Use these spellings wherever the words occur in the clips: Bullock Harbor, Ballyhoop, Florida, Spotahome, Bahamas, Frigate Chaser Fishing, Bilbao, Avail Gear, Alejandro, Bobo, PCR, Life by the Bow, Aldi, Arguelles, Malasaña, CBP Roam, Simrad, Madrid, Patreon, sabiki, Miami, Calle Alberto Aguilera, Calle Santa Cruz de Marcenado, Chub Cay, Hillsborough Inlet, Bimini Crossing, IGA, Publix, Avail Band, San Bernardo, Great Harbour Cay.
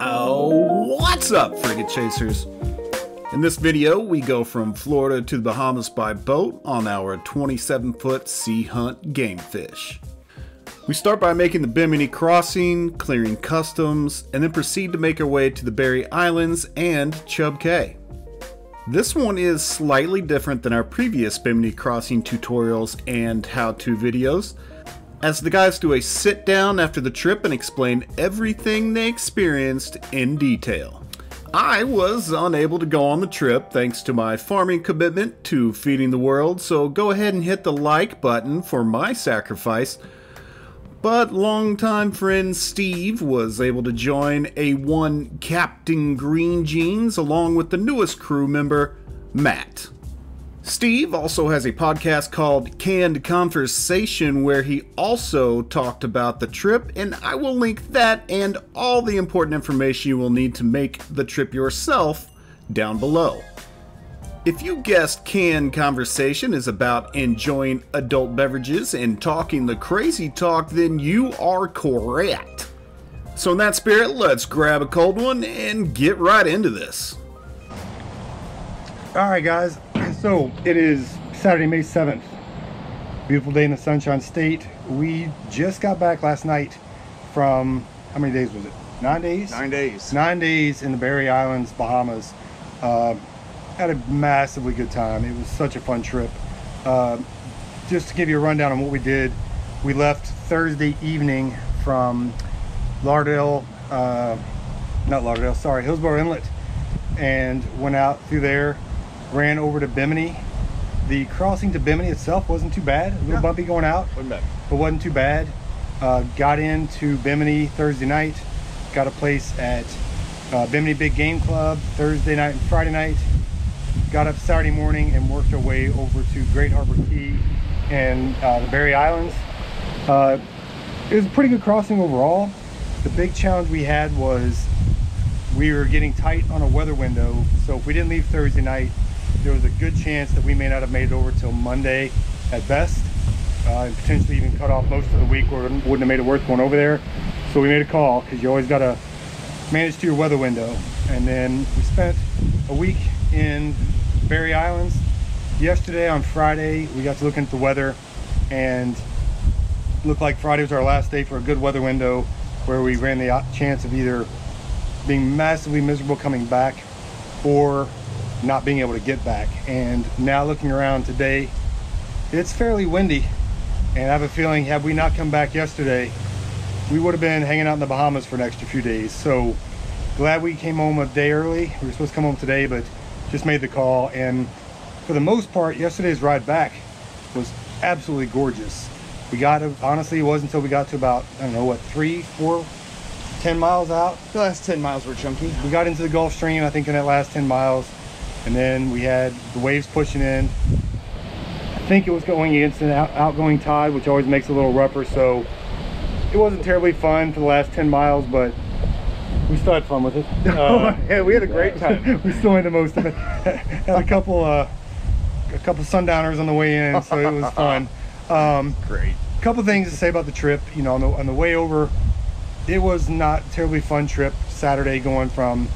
Oh, what's up, frigate chasers? In this video, we go from Florida to the Bahamas by boat on our 27-foot Sea Hunt Game Fish. We start by making the Bimini Crossing, clearing customs, and then proceed to make our way to the Berry Islands and Chub Cay. This one is slightly different than our previous Bimini Crossing tutorials and how-to videos, as the guys do a sit down after the trip and explain everything they experienced in detail. I was unable to go on the trip thanks to my farming commitment to feeding the world, so go ahead and hit the like button for my sacrifice. But longtime friend Steve was able to join A1 Captain Green Jeans along with the newest crew member, Matt. Steve also has a podcast called Canned Conversation where he also talked about the trip, and I will link that and all the important information you will need to make the trip yourself down below. If you guessed Canned Conversation is about enjoying adult beverages and talking the crazy talk, then you are correct. So in that spirit, let's grab a cold one and get right into this. Alright guys, so it is Saturday, May 7th. Beautiful day in the Sunshine State. We just got back last night from, how many days was it? 9 days? 9 days. 9 days in the Berry Islands, Bahamas. Had a massively good time. It was such a fun trip. Just to give you a rundown on what we did, we left Thursday evening from Hillsborough Inlet, and went out through there, ran over to Bimini. The crossing to Bimini itself wasn't too bad. A little bumpy going out, but wasn't too bad. Got into Bimini Thursday night, got a place at Bimini Big Game Club Thursday night and Friday night. Got up Saturday morning and worked our way over to Great Harbour Cay and the Berry Islands. It was a pretty good crossing overall. The big challenge we had was we were getting tight on a weather window, so if we didn't leave Thursday night, there was a good chance that we may not have made it over till Monday at best, and potentially even cut off most of the week, or wouldn't have made it worth going over there. So we made a call, because you always got to manage to your weather window. And then we spent a week in Berry Islands. Yesterday on Friday, we got to look at the weather, and it looked like Friday was our last day for a good weather window, where we ran the chance of either being massively miserable coming back or not being able to get back. And now looking around today, it's fairly windy, and I have a feeling had we not come back yesterday, we would have been hanging out in the Bahamas for an extra few days. So glad we came home a day early. We were supposed to come home today, but just made the call. And for the most part, yesterday's ride back was absolutely gorgeous. We got to, honestly, it wasn't until we got to about, I don't know what, 3, 4, 10 miles out. The last 10 miles were chunky. We got into the Gulf Stream, I think, in that last 10 miles. And then we had the waves pushing in. I think it was going against an outgoing tide, which always makes it a little rougher. So it wasn't terribly fun for the last 10 miles, but we still had fun with it. Yeah, we had a great time. We still made the most of it. Had a couple sundowners on the way in, so it was fun. Great. A couple things to say about the trip. You know, on the way over, it was not a terribly fun trip Saturday going from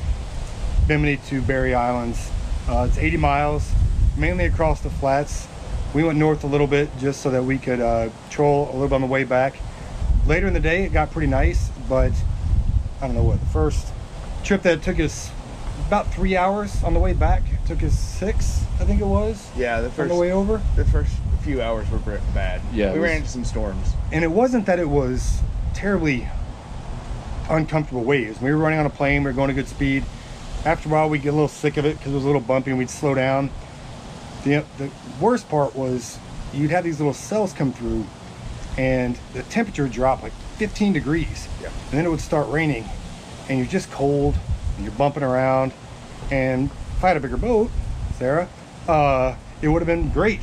Bimini to Berry Islands. It's 80 miles, mainly across the flats. We went north a little bit just so that we could troll a little bit on the way back. Later in the day, it got pretty nice, but I don't know what, the first trip that took us about 3 hours on the way back, it took us 6, I think it was. Yeah, on the way over. The first few hours were bad. Yeah, we ran into some storms. And it wasn't that it was terribly uncomfortable waves. We were running on a plane, we were going at good speed. After a while, we get a little sick of it because it was a little bumpy and we'd slow down. The worst part was you'd have these little cells come through and the temperature would drop like 15 degrees. Yeah. And then it would start raining and you're just cold and you're bumping around. And if I had a bigger boat, Sarah, it would have been great,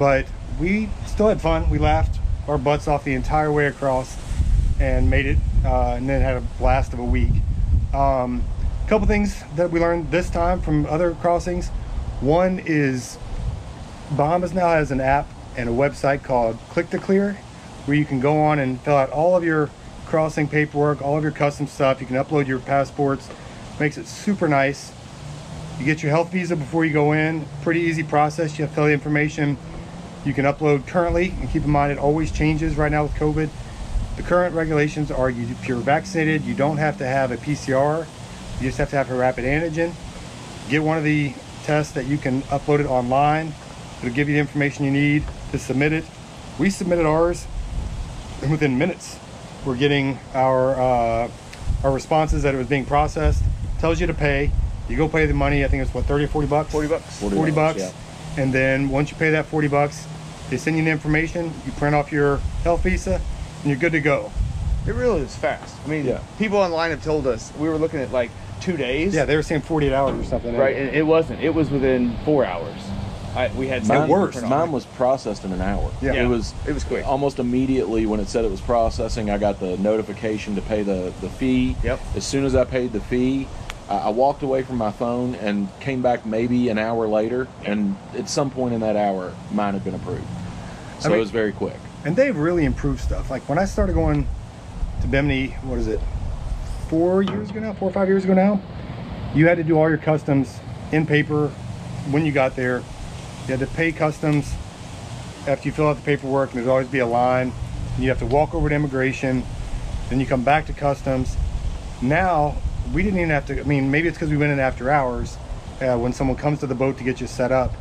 but we still had fun. We laughed our butts off the entire way across and made it, and then had a blast of a week. A couple things that we learned this time from other crossings. One is Bahamas now has an app and a website called Click2Clear, where you can go on and fill out all of your crossing paperwork, all of your custom stuff. You can upload your passports. Makes it super nice. You get your health visa before you go in. Pretty easy process. You have to fill the information you can upload currently, and keep in mind it always changes. Right now with COVID, the current regulations are if you're vaccinated, you don't have to have a PCR. You just have to have a rapid antigen. Get one of the tests that you can upload it online. It'll give you the information you need to submit it. We submitted ours, and within minutes, we're getting our responses that it was being processed. Tells you to pay. You go pay the money. I think it's what, 30 or 40 bucks? 40 bucks. 40 bucks. Yeah. And then once you pay that 40 bucks, they send you the information, you print off your health visa, and you're good to go. It really is fast. I mean, yeah, people online have told us, we were looking at like 2 days. Yeah, they were saying 48 hours or something. Right, and it wasn't. It was within 4 hours. We had some worse. Mine was processed in an hour. Yeah. Yeah, it was quick. Almost immediately when it said it was processing, I got the notification to pay the fee. Yep. As soon as I paid the fee, I walked away from my phone and came back maybe an hour later, and at some point in that hour, mine had been approved. So it was very quick. And they've really improved stuff. Like when I started going to Bimini, what is it, 4 years ago now, 4 or 5 years ago now, you had to do all your customs in paper when you got there. You had to pay customs after you fill out the paperwork, and there'd always be a line. You have to walk over to immigration, then you come back to customs. Now, we didn't even have to, I mean, maybe it's because we went in after hours when someone comes to the boat to get you set up.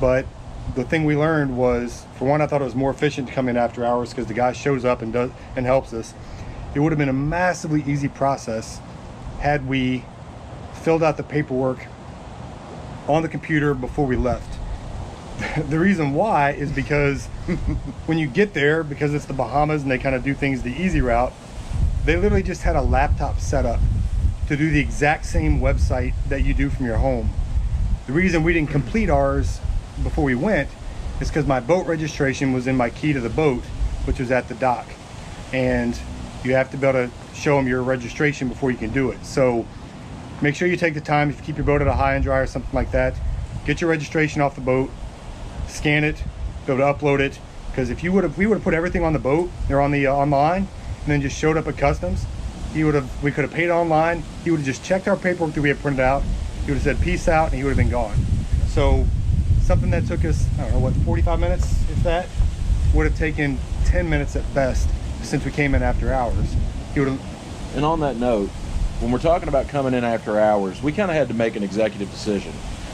But the thing we learned was, for one, I thought it was more efficient to come in after hours because the guy shows up and does and helps us. It would have been a massively easy process had we filled out the paperwork on the computer before we left. The reason why is because when you get there, because it's the Bahamas and they kind of do things the easy route, they literally just had a laptop set up to do the exact same website that you do from your home. The reason we didn't complete ours before we went is because my boat registration was in my key to the boat, which was at the dock. And you have to be able to show them your registration before you can do it. So make sure you take the time, if you keep your boat at a high and dry or something like that, get your registration off the boat, scan it, go to upload it, because if you would have, we would have put everything on the boat or on the online, and then just showed up at customs, he would have, we could have paid online, he would have just checked our paperwork that we had printed out, he would have said peace out, and he would have been gone. So something that took us, I don't know what, 45 minutes if that, would have taken 10 minutes at best since we came in after hours. He would have. And on that note, when we're talking about coming in after hours, we kind of had to make an executive decision.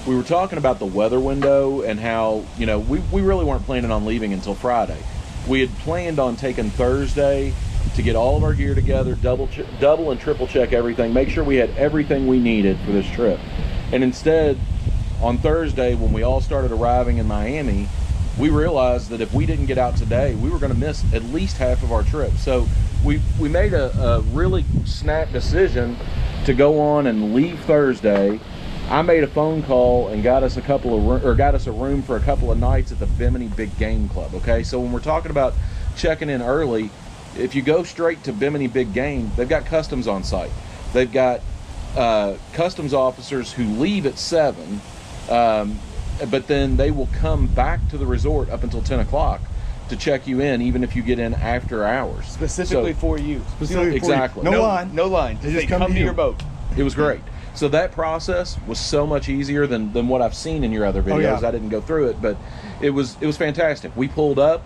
We were talking about the weather window and how, you know, we really weren't planning on leaving until Friday. We had planned on taking Thursday to get all of our gear together, double and triple check everything, make sure we had everything we needed for this trip. And instead, on Thursday, when we all started arriving in Miami, we realized that if we didn't get out today, we were going to miss at least half of our trip. So we made a really snap decision to go on and leave Thursday. I made a phone call and got us a room for a couple of nights at the Bimini Big Game Club. Okay, so when we're talking about checking in early, if you go straight to Bimini Big Game, they've got customs on site. They've got customs officers who leave at 7, but then they will come back to the resort up until 10 o'clock to check you in, even if you get in after hours. Specifically for you. Specifically exactly. For you. No line. They just come to your boat. It was great. So that process was so much easier than what I've seen in your other videos. Oh, yeah. I didn't go through it, but it was fantastic. We pulled up,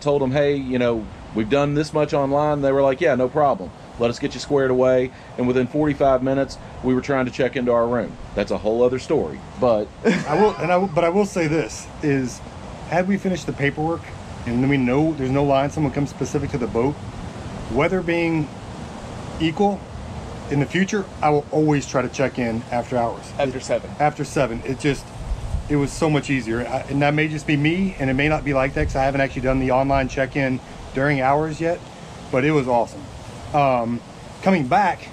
told them, hey, you know, we've done this much online. They were like, yeah, no problem. Let us get you squared away. And within 45 minutes, we were trying to check into our room. That's a whole other story. But I will say this is, had we finished the paperwork and then we know there's no line, someone comes specific to the boat, weather being equal in the future, I will always try to check in after hours. After seven. It was so much easier. And that may just be me, and it may not be like that because I haven't actually done the online check-in during hours yet, but it was awesome. Coming back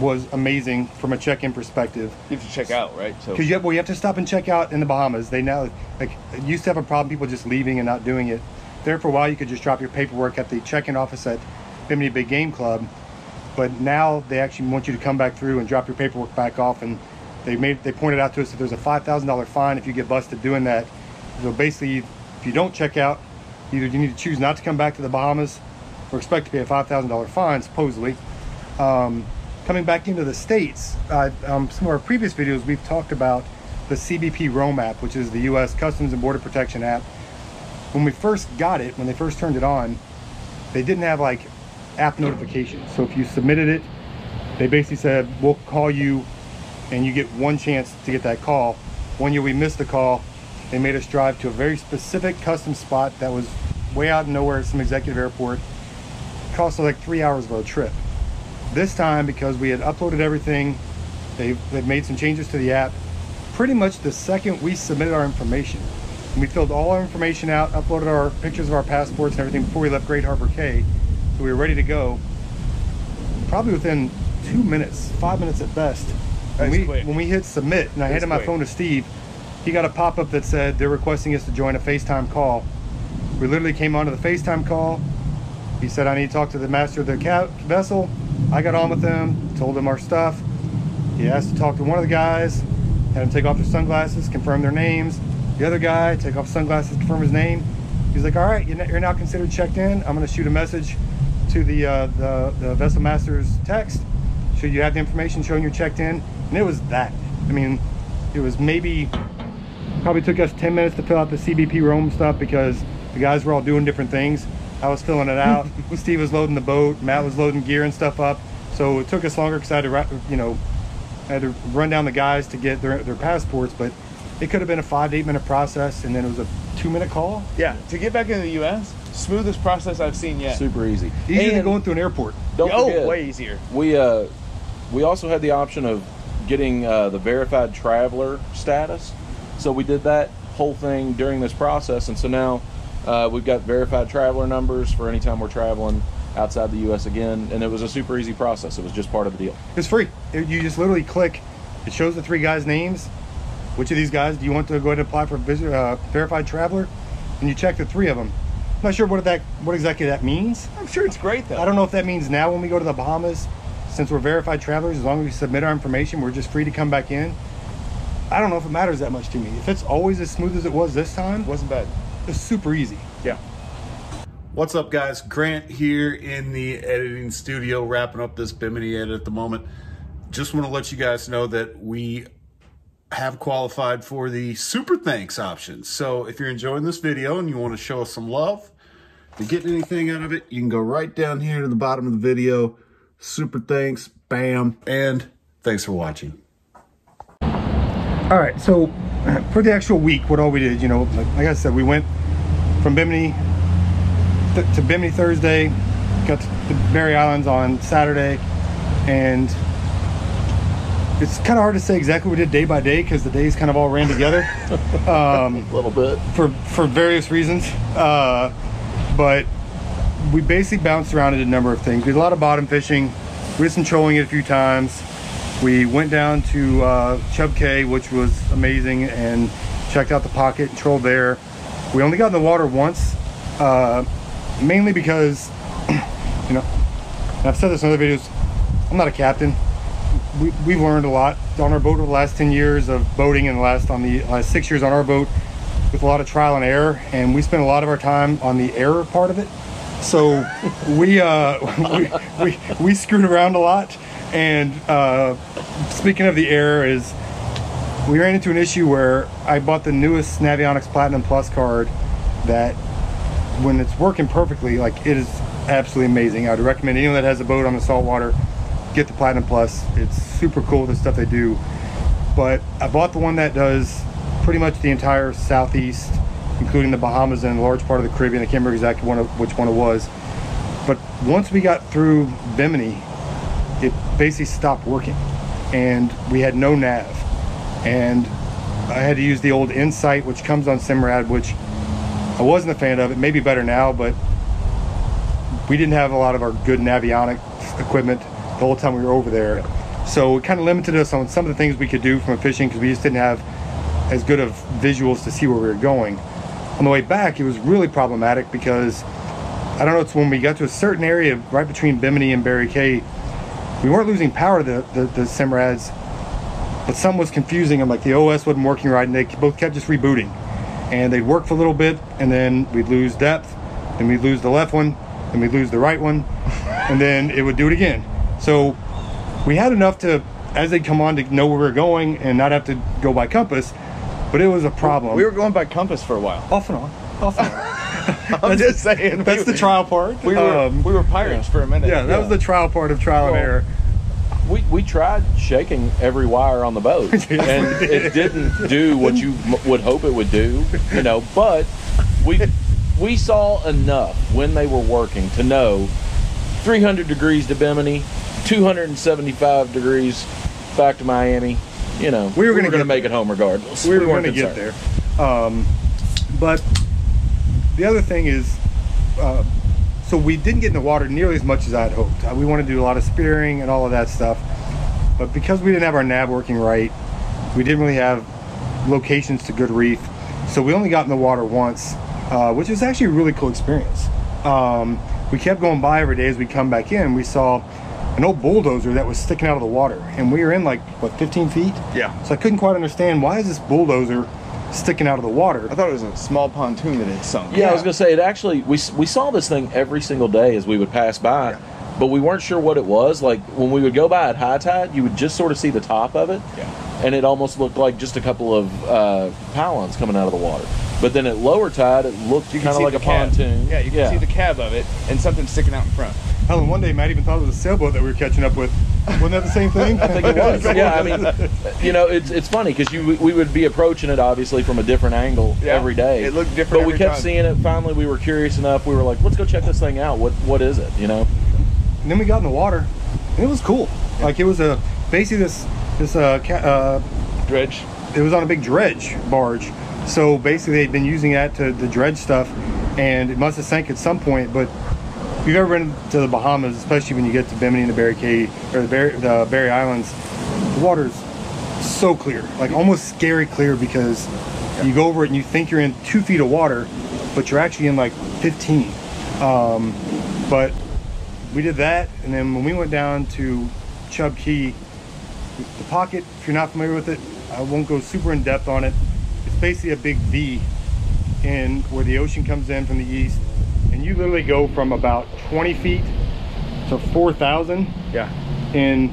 was amazing from a check-in perspective. You have to check out, right? So because you have to stop and check out in the Bahamas. They now, like, used to have a problem people just leaving and not doing it. There for a while, you could just drop your paperwork at the check-in office at Bimini Big Game Club, but now they actually want you to come back through and drop your paperwork back off. And they pointed out to us that there's a $5,000 fine if you get busted doing that. So basically, if you don't check out, either you need to choose not to come back to the Bahamas or expect to pay a $5,000 fine, supposedly. Coming back into the States, some of our previous videos, we've talked about the CBP Roam app, which is the U.S. Customs and Border Protection app. When we first got it, when they first turned it on, they didn't have like app notifications. So if you submitted it, they basically said, we'll call you, and you get one chance to get that call. One year we missed the call. They made us drive to a very specific custom spot that was way out of nowhere at some executive airport. It cost us like 3 hours of our trip. This time, because we had uploaded everything, they've made some changes to the app. Pretty much the second we submitted our information, we filled all our information out, uploaded our pictures of our passports and everything before we left Great Harbour Cay, so we were ready to go. Probably within 2 minutes, 5 minutes at best, when we hit submit, and I handed my phone to Steve, he got a pop-up that said they're requesting us to join a FaceTime call. We literally came onto the FaceTime call. He said, I need to talk to the master of the vessel. I got on with them, told them our stuff. He asked to talk to one of the guys, had them take off their sunglasses, confirm their names. The other guy, take off sunglasses, confirm his name. He's like, all right, you're now considered checked in. I'm gonna shoot a message to the vessel master's text. So you have the information showing you're checked in. And it was that. I mean, it was maybe, probably took us 10 minutes to fill out the CBP Roam stuff because the guys were all doing different things. I was filling it out. Steve was loading the boat. Matt was loading gear and stuff up. So it took us longer because I had to run down the guys to get their passports, but it could have been a 5 to 8 minute process, and then it was a 2 minute call. Yeah, to get back into the U.S., smoothest process I've seen yet. Super easy. Easier than going through an airport. Don't forget, way easier. We also had the option of getting the verified traveler status, so we did that whole thing during this process, and so now we've got verified traveler numbers for any time we're traveling outside the U.S. again, and it was a super easy process. It was just part of the deal. It's free. You just literally click. It shows the three guys' names. Which of these guys do you want to go ahead and apply for verified traveler? And you check the three of them. I'm not sure what exactly that means. I'm sure it's great though. I don't know if that means now when we go to the Bahamas, since we're verified travelers, as long as we submit our information, we're just free to come back in. I don't know if it matters that much to me. If it's always as smooth as it was this time, it wasn't bad. It's super easy. Yeah. What's up, guys? Grant here in the editing studio, wrapping up this Bimini edit at the moment. Just want to let you guys know that we have qualified for the super thanks option. So if you're enjoying this video and you want to show us some love, if you're getting anything out of it, you can go right down here to the bottom of the video, super thanks, bam, and thanks for watching. All right, so for the actual week, what all we did, like I said, we went from Bimini to Bimini Thursday, got to the Berry Islands on Saturday, and it's kind of hard to say exactly what we did day by day because the days kind of all ran together a little bit for various reasons, but we basically bounced around at a number of things. We did a lot of bottom fishing. We did some trolling a few times. We went down to Chub Cay, which was amazing, and checked out the pocket and trolled there. We only got in the water once, mainly because, and I've said this in other videos, I'm not a captain. We've learned a lot on our boat over the last 10 years of boating, and the last 6 years on our boat with a lot of trial and error, and we spent a lot of our time on the error part of it. So we screwed around a lot, and speaking of the error, is we ran into an issue where I bought the newest Navionics Platinum Plus card that, when it's working perfectly, like, it is absolutely amazing. I would recommend anyone that has a boat on the saltwater get the Platinum Plus. It's super cool, the stuff they do. But I bought the one that does pretty much the entire Southeast, including the Bahamas and a large part of the Caribbean. I can't remember exactly which one it was. But once we got through Bimini, it basically stopped working, and we had no nav. And I had to use the old Insight, which comes on Simrad, which I wasn't a fan of. It may be better now, but we didn't have a lot of our good Navionic equipment the whole time we were over there. Yeah. So it kind of limited us on some of the things we could do from a fishing because we just didn't have as good of visuals to see where we were going. On the way back, it was really problematic because, I don't know, it's when we got to a certain area right between Bimini and Berry Cay, we weren't losing power to the Simrads, but some was confusing them. Like, the OS wasn't working right, and they both kept just rebooting. And they'd work for a little bit, and then we'd lose depth, and we'd lose the left one, and we'd lose the right one, and then it would do it again. So we had enough to, as they come on, to know where we were going and not have to go by compass, but it was a problem. We were going by compass for a while. Off and on, off and on. I'm just saying. That's the trial part. We were pirates for a minute. Yeah, that was the trial part of trial and error. We tried shaking every wire on the boat, and it didn't do what you would hope it would do, you know, but we saw enough when they were working to know 300 degrees to Bimini, 275 degrees back to Miami, you know. We were going to make it home regardless. We were going to get there. But the other thing is, so we didn't get in the water nearly as much as I'd hoped. We wanted to do a lot of spearing and all of that stuff, but because we didn't have our nav working right, we didn't really have locations to good reef, so we only got in the water once, which was actually a really cool experience. We kept going by every day. As we come back in, we saw an old bulldozer that was sticking out of the water, and we were in like, what, 15 feet? Yeah. So I couldn't quite understand, why is this bulldozer sticking out of the water? I thought it was a small pontoon that had sunk. Yeah, I was gonna say, it actually, we saw this thing every single day as we would pass by, yeah, but we weren't sure what it was. Like, when we would go by at high tide, you would just sort of see the top of it, yeah, and it almost looked like just a couple of pylons coming out of the water. But then at lower tide, it looked kind of like a pontoon. Yeah, you can see the cab of it and something sticking out in front. Hell, and one day Matt even thought it was a sailboat that we were catching up with. Wasn't that the same thing? I think it was. Yeah, I mean, you know, it's funny because we would be approaching it obviously from a different angle, yeah, every day. It looked different. But we kept seeing it. Finally, we were curious enough. We were like, let's go check this thing out. What is it? You know. And then we got in the water, and it was cool. Yeah. Like, it was a basically this dredge. It was on a big dredge barge. So basically, they'd been using that to the dredge stuff, and it must have sank at some point, but. If you've ever been to the Bahamas, especially when you get to Bimini and the Berry Cay, or the Berry Islands, the water's so clear, like almost scary clear, because you go over it and you think you're in 2 feet of water, but you're actually in like 15. But we did that, and then when we went down to Chub Cay, the pocket, if you're not familiar with it, I won't go super in depth on it. It's basically a big V in where the ocean comes in from the east. And you literally go from about 20 feet to 4,000 in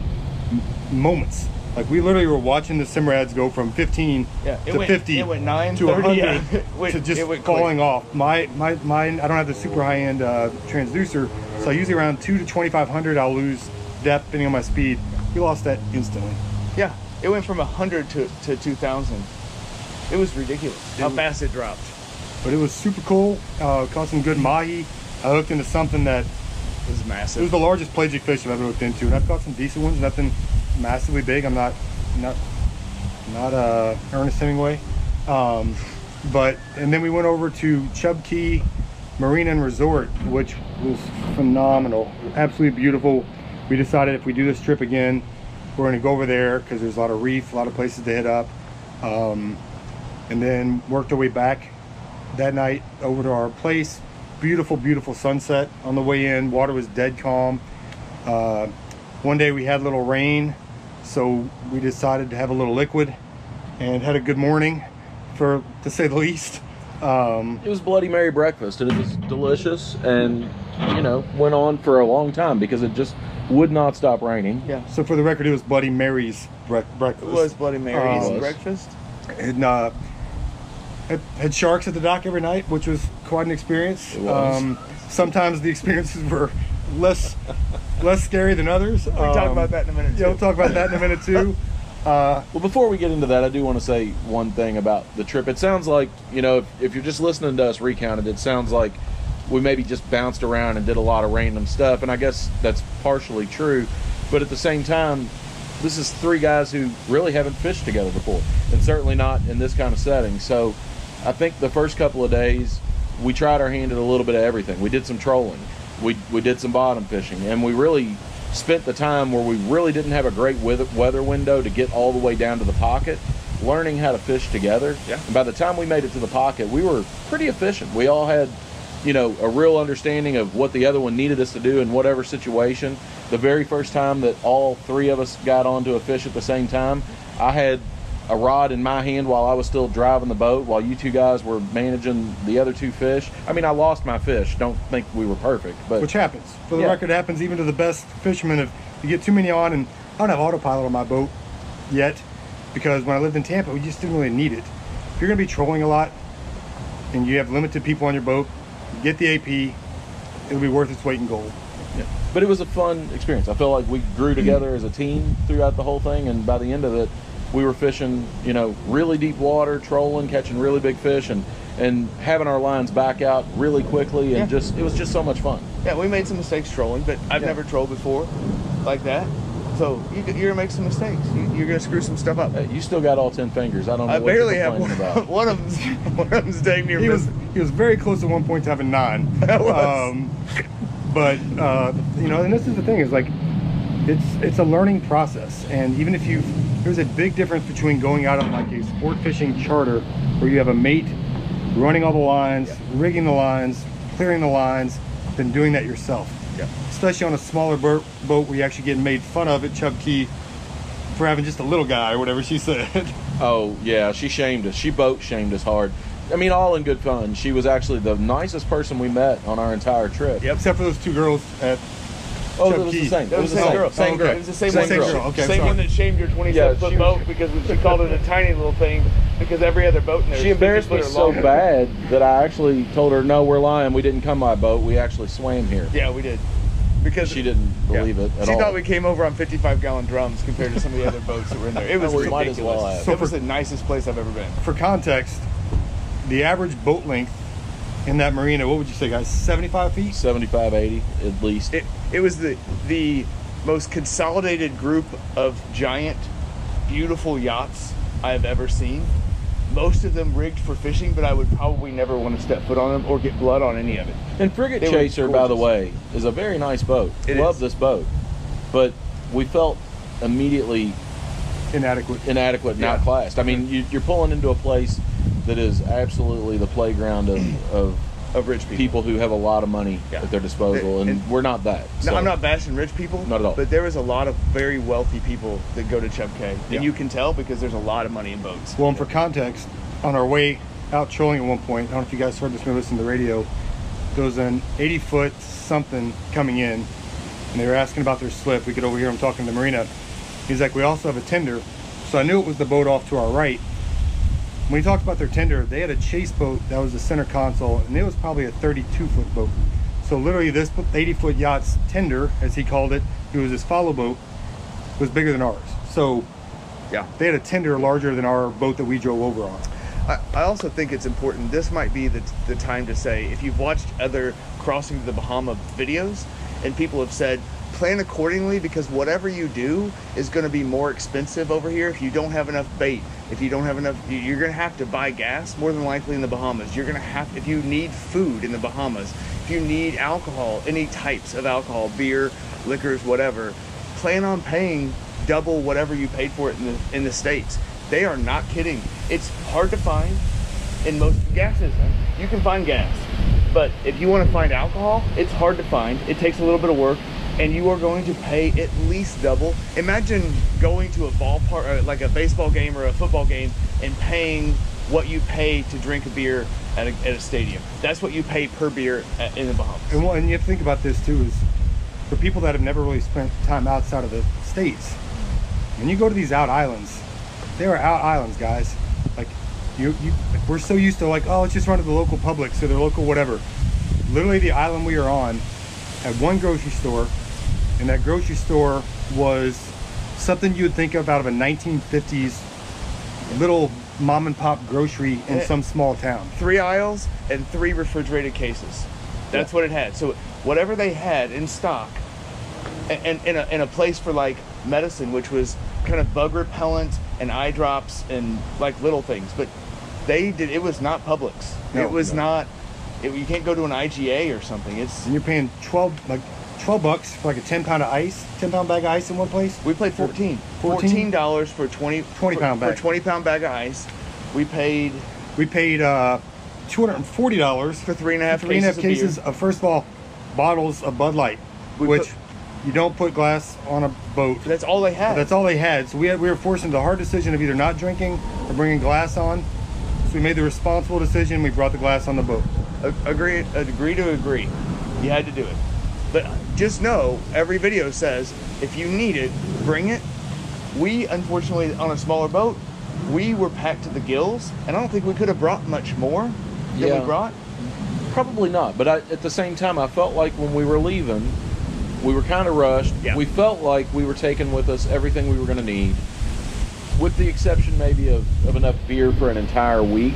moments. Like, we literally were watching the Simrads go from 15 to 50 it went 9, to 100 to just falling off. Mine, I don't have the super high-end transducer, so usually around 2 to 2,500 I'll lose depth depending on my speed. We lost that instantly. Yeah, it went from 100 to 2,000. It was ridiculous how fast it dropped. But it was super cool. Caught some good mahi. I hooked into something that was massive. It was the largest pelagic fish I've ever hooked into, and I've caught some decent ones. Nothing massively big. I'm not Ernest Hemingway. And then we went over to Chub Cay Marina and Resort, which was phenomenal, absolutely beautiful. We decided if we do this trip again, we're going to go over there because there's a lot of reef, a lot of places to hit up, and then worked our way back. That night over to our place, beautiful sunset on the way in. Water was dead calm. One day we had a little rain, so we decided to have a little liquid and had a good morning, for to say the least. It was Bloody Mary breakfast, and it was delicious, and you know, went on for a long time because it just would not stop raining. Yeah, so for the record, it was Bloody Mary's breakfast. It was Bloody Mary's breakfast. And had sharks at the dock every night, which was quite an experience. Sometimes the experiences were less scary than others. We'll talk about that in a minute too. Yeah, we'll talk about that in a minute too. Well, before we get into that, I do want to say one thing about the trip. It sounds like, you know, if you're just listening to us recount it, it sounds like we maybe just bounced around and did a lot of random stuff, and I guess that's partially true, but at the same time, this is three guys who really haven't fished together before, and certainly not in this kind of setting. So I think the first couple of days, we tried our hand at a little bit of everything. We did some trolling, we did some bottom fishing, and we really spent the time where we really didn't have a great weather window to get all the way down to the pocket, learning how to fish together. Yeah. And by the time we made it to the pocket, we were pretty efficient. We all had, you know, a real understanding of what the other one needed us to do in whatever situation. The very first time that all three of us got onto a fish at the same time, I had a rod in my hand while I was still driving the boat, while you two guys were managing the other two fish. I mean, I lost my fish. Don't think we were perfect, but which happens. For the record, it happens even to the best fishermen. If you get too many on, and I don't have autopilot on my boat yet, because when I lived in Tampa, we just didn't really need it. If you're gonna be trolling a lot and you have limited people on your boat, get the AP. It'll be worth its weight in gold. Yeah. But it was a fun experience. I feel like we grew together as a team throughout the whole thing, and by the end of it, we were fishing, you know, really deep water, trolling, catching really big fish, and having our lines back out really quickly, and just it was just so much fun. Yeah, we made some mistakes trolling, but I've never trolled before like that. So you're gonna make some mistakes. You're gonna screw some stuff up. Hey, you still got all 10 fingers. I don't know. I barely have one. About. One of them's dang near. He was very close at one point to having 9. But you know, and this is the thing, is like it's a learning process, and even if you there's a big difference between going out on like a sport fishing charter where you have a mate running all the lines, rigging the lines, clearing the lines, than doing that yourself. Yeah. Especially on a smaller boat where you actually get made fun of at Chub Cay for having just a little guy or whatever she said. Oh yeah, she shamed us. She boat shamed us hard. I mean, all in good fun. She was actually the nicest person we met on our entire trip. Yep, except for those two girls at It was the same girl. It was the same girl. Okay, same one that shamed your 27-foot boat because she called it a tiny little thing because every other boat in there. She embarrassed me so bad that I actually told her, no, we're lying. We didn't come by boat. We actually swam here. Yeah, we did. Because she didn't believe it at all. She thought we came over on 55-gallon drums compared to some of the other boats that were in there. It was ridiculous. It was the nicest place I've ever been. For context, the average boat length in that marina, what would you say, guys? 75 feet? 75, 80 at least. It was the most consolidated group of giant, beautiful yachts I have ever seen. Most of them rigged for fishing, but I would probably never want to step foot on them or get blood on any of it. And Frigate Chaser, by the way, is a very nice boat. Love this boat. But we felt immediately inadequate and outclassed. I mean, you're pulling into a place that is absolutely the playground of rich people who have a lot of money at their disposal, and we're not that. So. No, I'm not bashing rich people. Not at all. But there is a lot of very wealthy people that go to Chub Cay, and you can tell because there's a lot of money in boats. Well, and for context, on our way out trolling at one point, I don't know if you guys heard this when you listened to the radio, there was an 80-foot something coming in, and they were asking about their slip. We could overhear him talking to the marina. He's like, we also have a tender. So I knew it was the boat off to our right. When he talked about their tender, they had a chase boat that was the center console, and it was probably a 32-foot boat. So literally this 80-foot yacht's tender, as he called it, it was his follow boat, was bigger than ours. So yeah, they had a tender larger than our boat that we drove over on. I also think it's important, this might be the time to say, if you've watched other Crossing to the Bahama videos, and people have said, plan accordingly, because whatever you do is going to be more expensive over here. If you don't have enough bait, if you don't have enough, you're going to have to buy gas more than likely in the Bahamas. You're going to have, if you need food in the Bahamas, if you need alcohol, any types of alcohol, beer, liquors, whatever, plan on paying double whatever you paid for it in the States. They are not kidding. It's hard to find in most gases. You can find gas, but if you want to find alcohol, it's hard to find. It takes a little bit of work. And you are going to pay at least double. Imagine going to a ballpark, like a baseball game or a football game, and paying what you pay to drink a beer at a stadium. That's what you pay per beer in the Bahamas. And you have to think about this too, is for people that have never really spent time outside of the States, when you go to these out islands, they are out islands, guys. Like we're so used to like, oh, let's just run to the local Publix, so their local whatever. Literally the island we are on had one grocery store, and that grocery store was something you would think of out of a 1950s little mom and pop grocery in some small town. 3 aisles and 3 refrigerated cases. That's what it had. So whatever they had in stock, and in a place for like medicine, which was kind of bug repellent and eye drops and like little things, but they did. It was not Publix. No, it was not. You can't go to an IGA or something. And you're paying $12 for like a 10-pound of ice, 10-pound bag of ice in one place. We paid $14 for a 20-pound bag. For a 20-pound bag of ice, we paid $240 for three and a half cases of first of all bottles of Bud Light, which You don't put glass on a boat. That's all they had. That's all they had. So we were forced into the hard decision of either not drinking or bringing glass on. So we made the responsible decision. We brought the glass on the boat. Agree to agree. You had to do it. But just know, every video says, if you need it, bring it. We, unfortunately, on a smaller boat, we were packed to the gills, and I don't think we could have brought much more than we brought. Probably not, but at the same time, I felt like when we were leaving, we were kind of rushed. Yeah. We felt like we were taking with us everything we were going to need, with the exception maybe of enough beer for an entire week.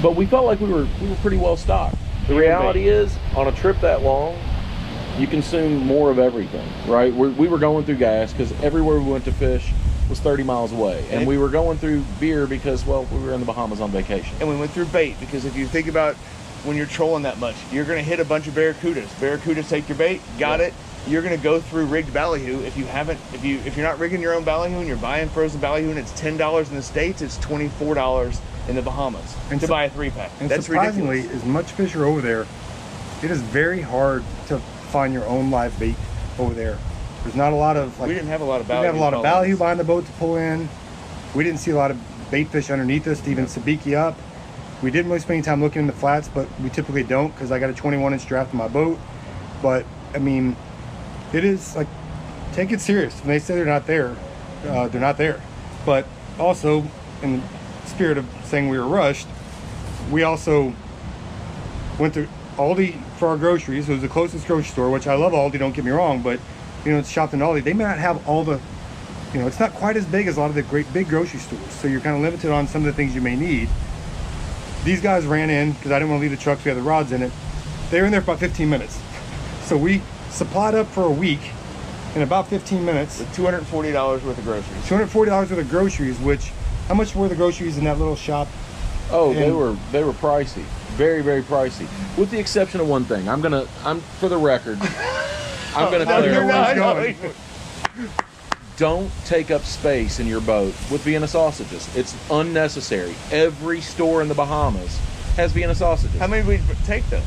But we felt like we were pretty well stocked. The reality is, on a trip that long, you consume more of everything, right? We were going through gas because everywhere we went to fish was 30 miles away. And we were going through beer because, well, we were in the Bahamas on vacation. And we went through bait because if you think about when you're trolling that much, you're going to hit a bunch of barracudas. Barracudas take your bait, got it. You're going to go through rigged ballyhoo. If you're not rigging your own ballyhoo and you're buying frozen ballyhoo and it's $10 in the States, it's $24 in the Bahamas to buy a 3-pack. And that's surprisingly, ridiculous. As much fish are over there, it is very hard to find your own live bait over there. There's not a lot of, like, we didn't have a lot of ballyhoo. We didn't have a lot of ballyhoo behind the boat to pull in. We didn't see a lot of bait fish underneath us to even sabiki up. We didn't really spend any time looking in the flats, but we typically don't because I got a 21-inch draft in my boat. But I mean, it is like, take it serious. When they say they're not there, they're not there. But also, in the spirit of saying we were rushed, we also went to Aldi for our groceries. It was the closest grocery store, which I love Aldi, don't get me wrong, but you know, it's shopped in Aldi. They may not have all the, you know, it's not quite as big as a lot of the great big grocery stores. So you're kind of limited on some of the things you may need. These guys ran in because I didn't want to leave the trucks. We had the rods in it. They were in there for about 15 minutes. So we supplied up for a week in about 15 minutes. With $240 worth of groceries. $240 worth of groceries, which, how much were the groceries in that little shop? Oh, and they were pricey. Very, very pricey. With the exception of one thing. I'm for the record, I'm going to tell you, don't take up space in your boat with Vienna sausages. It's unnecessary. Every store in the Bahamas has Vienna sausages. How many did we take though?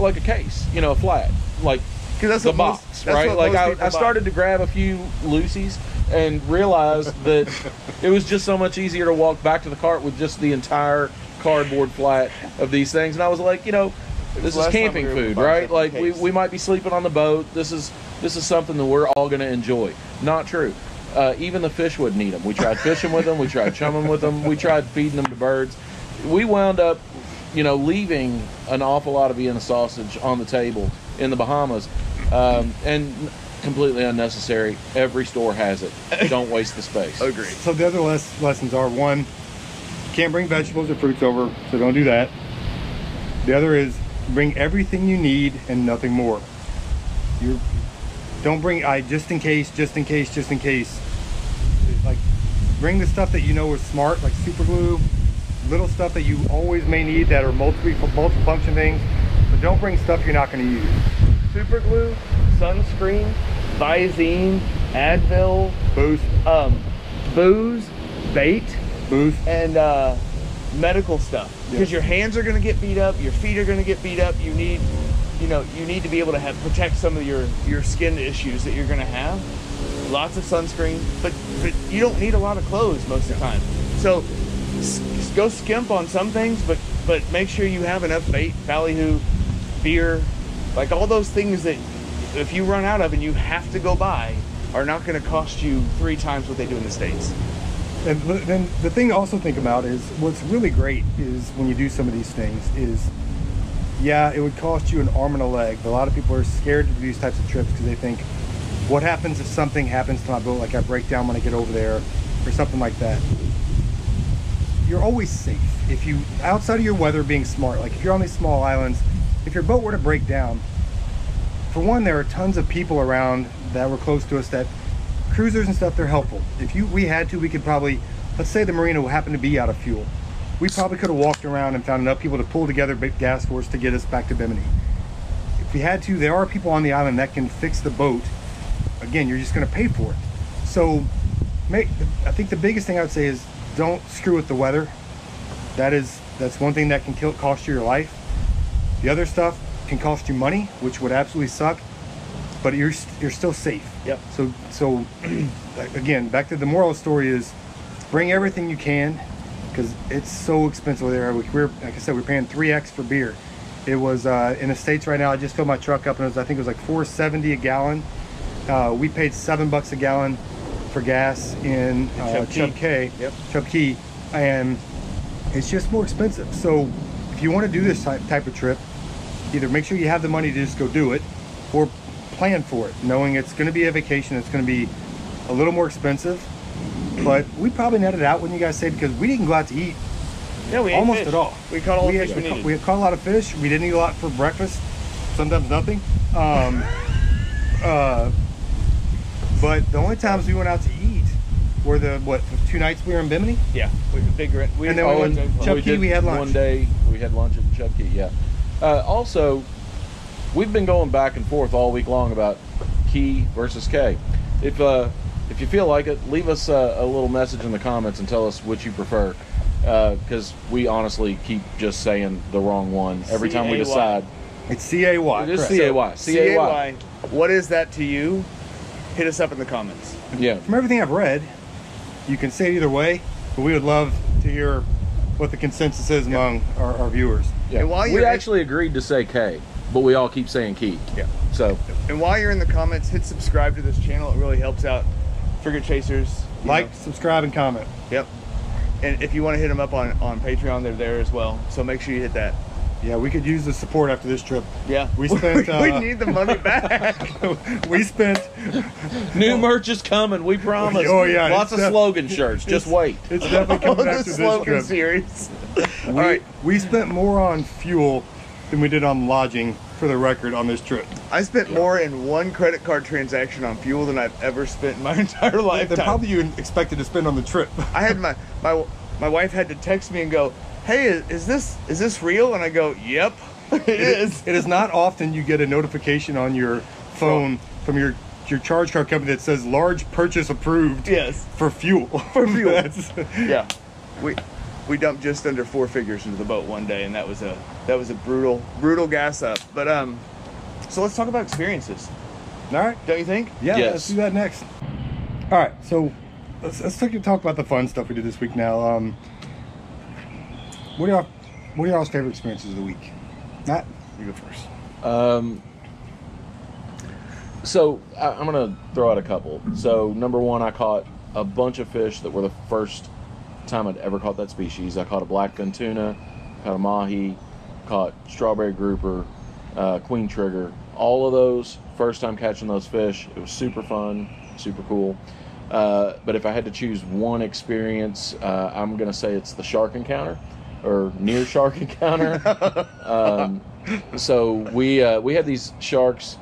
Like a case, you know, a flat, like, because that's the box, right? Like I started to grab a few loosies and realized that it was just so much easier to walk back to the cart with just the entire cardboard flat of these things. And I was like, you know, this is camping food, right? Like we might be sleeping on the boat. This is something that we're all going to enjoy. Not true. Even the fish wouldn't eat them. We tried fishing with them. We tried chumming with them. We tried feeding them to birds. We wound up, you know, leaving an awful lot of Vienna sausage on the table in the Bahamas, and completely unnecessary. Every store has it. Don't waste the space. Agreed. So the other lessons are, one, can't bring vegetables or fruits over, so don't do that. The other is bring everything you need and nothing more. Don't bring just in case. Like, bring the stuff that you know is smart, like super glue, little stuff that you always may need that are multiple function things, but don't bring stuff you're not going to use. Super glue, sunscreen, Visine, Advil, booze, bait, and medical stuff, because your hands are going to get beat up, your feet are going to get beat up. You need to be able to protect some of your skin issues that you're going to have. Lots of sunscreen, but you don't need a lot of clothes most of the time. So go skimp on some things, but make sure you have enough bait, ballyhoo, beer, like all those things that if you run out of and you have to go buy are not going to cost you 3 times what they do in the States. And then the thing to also think about is what's really great is when you do some of these things is, yeah, it would cost you an arm and a leg, but a lot of people are scared to do these types of trips because they think, what happens if something happens to my boat, like I break down when I get over there or something like that? You're always safe. If you, outside of your weather being smart, like if you're on these small islands, if your boat were to break down, for one, there are tons of people around that were close to us, that cruisers and stuff, they're helpful. If we had to, we could probably, let's say the marina happened to be out of fuel. We probably could have walked around and found enough people to pull together big gas for us to get us back to Bimini. If we had to, there are people on the island that can fix the boat. Again, you're just gonna pay for it. So I think the biggest thing I would say is don't screw with the weather. That's one thing that can cost you your life. The other stuff can cost you money, which would absolutely suck. but you're still safe. Yep. So again, back to the moral of the story is bring everything you can, because it's so expensive there. We're, like I said, we're paying 3x for beer. It was in the States right now, I just filled my truck up and it was, I think it was like $4.70 a gallon. We paid $7 a gallon for gas in Chub Cay, and it's just more expensive. So if you want to do this type of trip, either make sure you have the money to just go do it, or plan for it, knowing it's going to be a vacation. It's going to be a little more expensive, but we probably netted out when you guys say, because we didn't go out to eat. Yeah, we almost ate fish at all. We caught all the fish we needed. We caught a lot of fish. We didn't eat a lot for breakfast. Sometimes nothing. But the only times we went out to eat were the, what, 2 nights we were in Bimini? Yeah. And then we went to Chub Cay, we had lunch. One day we had lunch at Chub Cay, yeah. Also, we've been going back and forth all week long about Cay versus Cay. If you feel like it, leave us a little message in the comments and tell us which you prefer. Because we honestly keep just saying the wrong one every time we decide. It's C-A-Y. It is C-A-Y. C-A-Y. What is that to you? Hit us up in the comments. Yeah. From everything I've read, you can say it either way, but we would love to hear what the consensus is among our viewers. Yeah. And while we actually agreed to say K, but we all keep saying Key. Yeah. So. And while you're in the comments, hit subscribe to this channel. It really helps out Trigger Chasers. Like, subscribe, and comment. Yep. And if you want to hit them up on Patreon, they're there as well. So make sure you hit that. Yeah, we could use the support after this trip. Yeah, we spent. We need the money back. We spent. New merch is coming. We promise. Oh yeah, lots of slogan shirts. Just wait. It's definitely coming after this trip. Series. All right, we spent more on fuel than we did on lodging, for the record, on this trip. I spent more in one credit card transaction on fuel than I've ever spent in my entire life. Than probably you expected to spend on the trip. I had my wife had to text me and go, hey, is this real? And I go, yep, it is. It is not often you get a notification on your phone from your charge card company that says large purchase approved. Yes. For fuel. For fuel. Yeah. We dumped just under 4 figures into the boat one day, and that was a brutal gas up. But so let's talk about experiences. All right. Don't you think? Yeah. Yes. Let's do that next. All right. So let's talk about the fun stuff we did this week now. What are y'all's favorite experiences of the week? Matt, you go first. So I'm gonna throw out a couple. So number one, I caught a bunch of fish that were the first time I'd ever caught that species. I caught a blackfin tuna, caught a mahi, caught strawberry grouper, queen trigger. All of those, first time catching those fish. It was super fun, super cool. But if I had to choose one experience, I'm gonna say it's the shark encounter, or near shark encounter. So we had these sharks.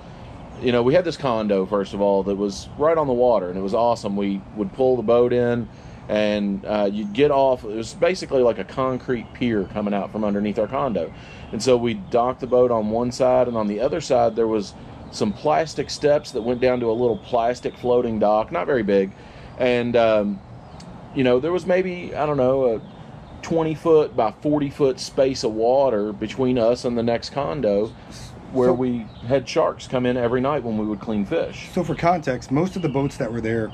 You know, we had this condo, first of all, that was right on the water, and it was awesome. We would pull the boat in, and you'd get off. It was basically like a concrete pier coming out from underneath our condo, and so we docked the boat on one side, and on the other side there was some plastic steps that went down to a little plastic floating dock, not very big. And you know, there was maybe, I don't know, a 20 foot by 40 foot space of water between us and the next condo, where we had sharks come in every night when we would clean fish. So for context, most of the boats that were there,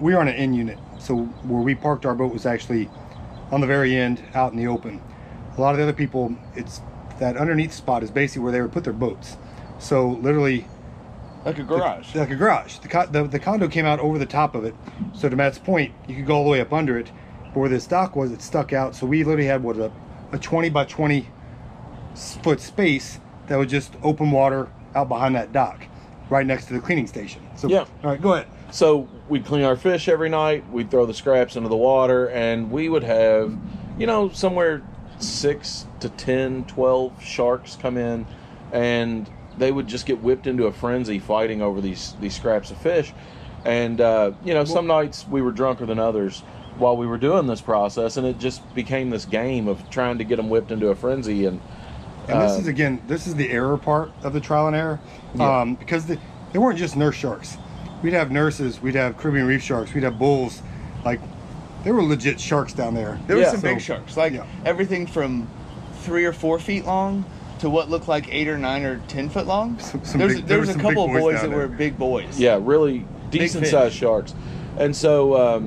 we were on an end unit, so where we parked our boat was actually on the very end, out in the open. A lot of the other people, it's that underneath spot is basically where they would put their boats. So literally, like a garage. Like a garage. The condo came out over the top of it. So to Matt's point, you could go all the way up under it. But where this dock was, it stuck out. So we literally had, what, a 20 by 20 foot space that was just open water out behind that dock, right next to the cleaning station. So yeah. All right, go ahead. So we'd clean our fish every night. We'd throw the scraps into the water, and we would have, you know, somewhere 6 to 10, 12 sharks come in, and they would just get whipped into a frenzy fighting over these scraps of fish. And you know, some nights we were drunker than others while we were doing this process, and it just became this game of trying to get them whipped into a frenzy. And this is, again, this is the error part of the trial and error. Yeah. Because they weren't just nurse sharks. We'd have nurses, we'd have Caribbean reef sharks, we'd have bulls. Like, there were legit sharks down there. There were some big sharks, like everything from 3 or 4 feet long to what looked like 8 or 9 or 10 foot long. There was a couple of boys that were big boys. Yeah, really decent sized sharks. And so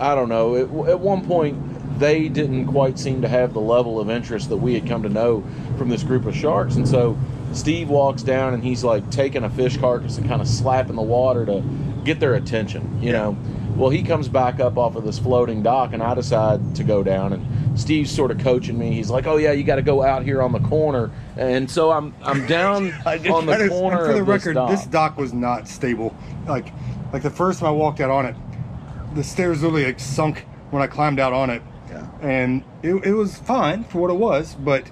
I don't know. At one point, they didn't quite seem to have the level of interest that we had come to know from this group of sharks. And so Steve walks down and he's like taking a fish carcass and kind of slapping the water to get their attention, you know. Well, he comes back up off of this floating dock, and I decide to go down, and Steve's sort of coaching me. He's like, "Oh yeah, you got to go out here on the corner," and so I'm down on the corner. For the record, this dock was not stable. Like the first time I walked out on it, the stairs literally like sunk when I climbed out on it, and it was fine for what it was, but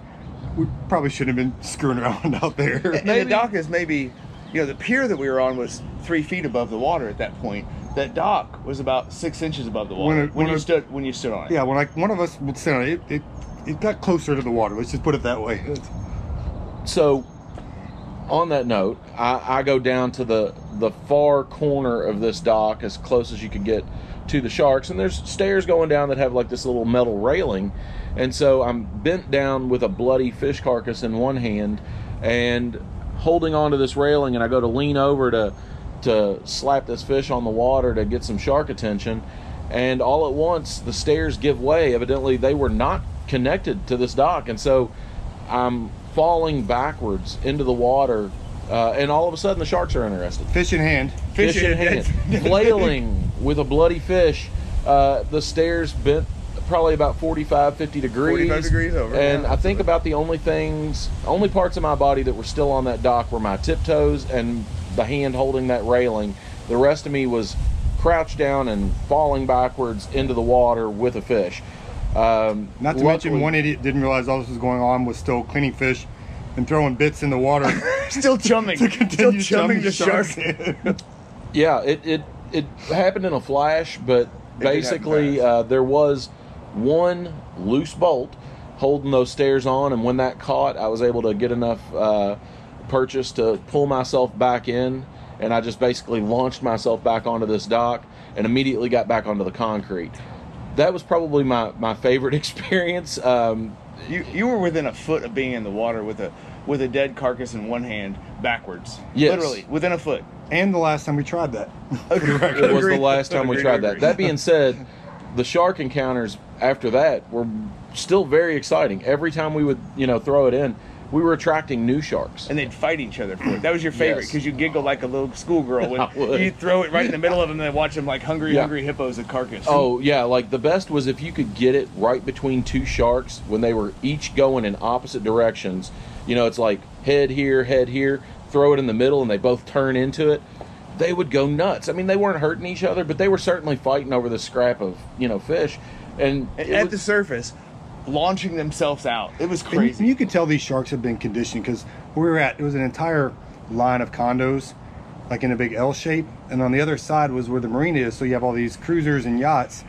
we probably shouldn't have been screwing around out there. Maybe. The dock is maybe, you know, the pier that we were on was 3 feet above the water at that point. That dock was about 6 inches above the water when you stood on it. Yeah, when one of us would stand on it, it got closer to the water. Let's just put it that way. So, on that note, I go down to the far corner of this dock as close as you could get to the sharks, and there's stairs going down that have like this little metal railing, and so I'm bent down with a bloody fish carcass in one hand and holding onto this railing, and I go to lean over to slap this fish on the water to get some shark attention, and all at once the stairs give way. Evidently they were not connected to this dock, and so I'm falling backwards into the water, and all of a sudden the sharks are interested. Fish in hand flailing with a bloody fish. The stairs bent probably about 45 degrees over, and I think about the only parts of my body that were still on that dock were my tiptoes and the hand holding that railing. The rest of me was crouched down and falling backwards into the water with a fish. Not to mention, one idiot didn't realize all this was going on, was still cleaning fish and throwing bits in the water. Still chumming. Still chumming the sharks. Yeah, it happened in a flash, but basically there was one loose bolt holding those stairs on, and when that caught, I was able to get enough purchase to pull myself back in, and I just basically launched myself back onto this dock and immediately got back onto the concrete. That was probably my favorite experience. You were within a foot of being in the water with a dead carcass in one hand backwards. Yes, literally within a foot. And the last time we tried that. It was the last time we tried that. That being said, the shark encounters after that were still very exciting. Every time we would throw it in, we were attracting new sharks, and they'd fight each other for it. That was your favorite, because you giggle like a little schoolgirl when you throw it right in the middle of them, and they watch them like hungry hippos at carcass. Oh yeah, like the best was if you could get it right between two sharks when they were each going in opposite directions. It's like head here, throw it in the middle, and they both turn into it. They would go nuts. I mean, they weren't hurting each other, but they were certainly fighting over the scrap of fish, and at the surface, launching themselves out. It was crazy. And you could tell these sharks have been conditioned, because where we were at, it was an entire line of condos, like in a big L shape, and on the other side was where the marina is, so you have all these cruisers and yachts.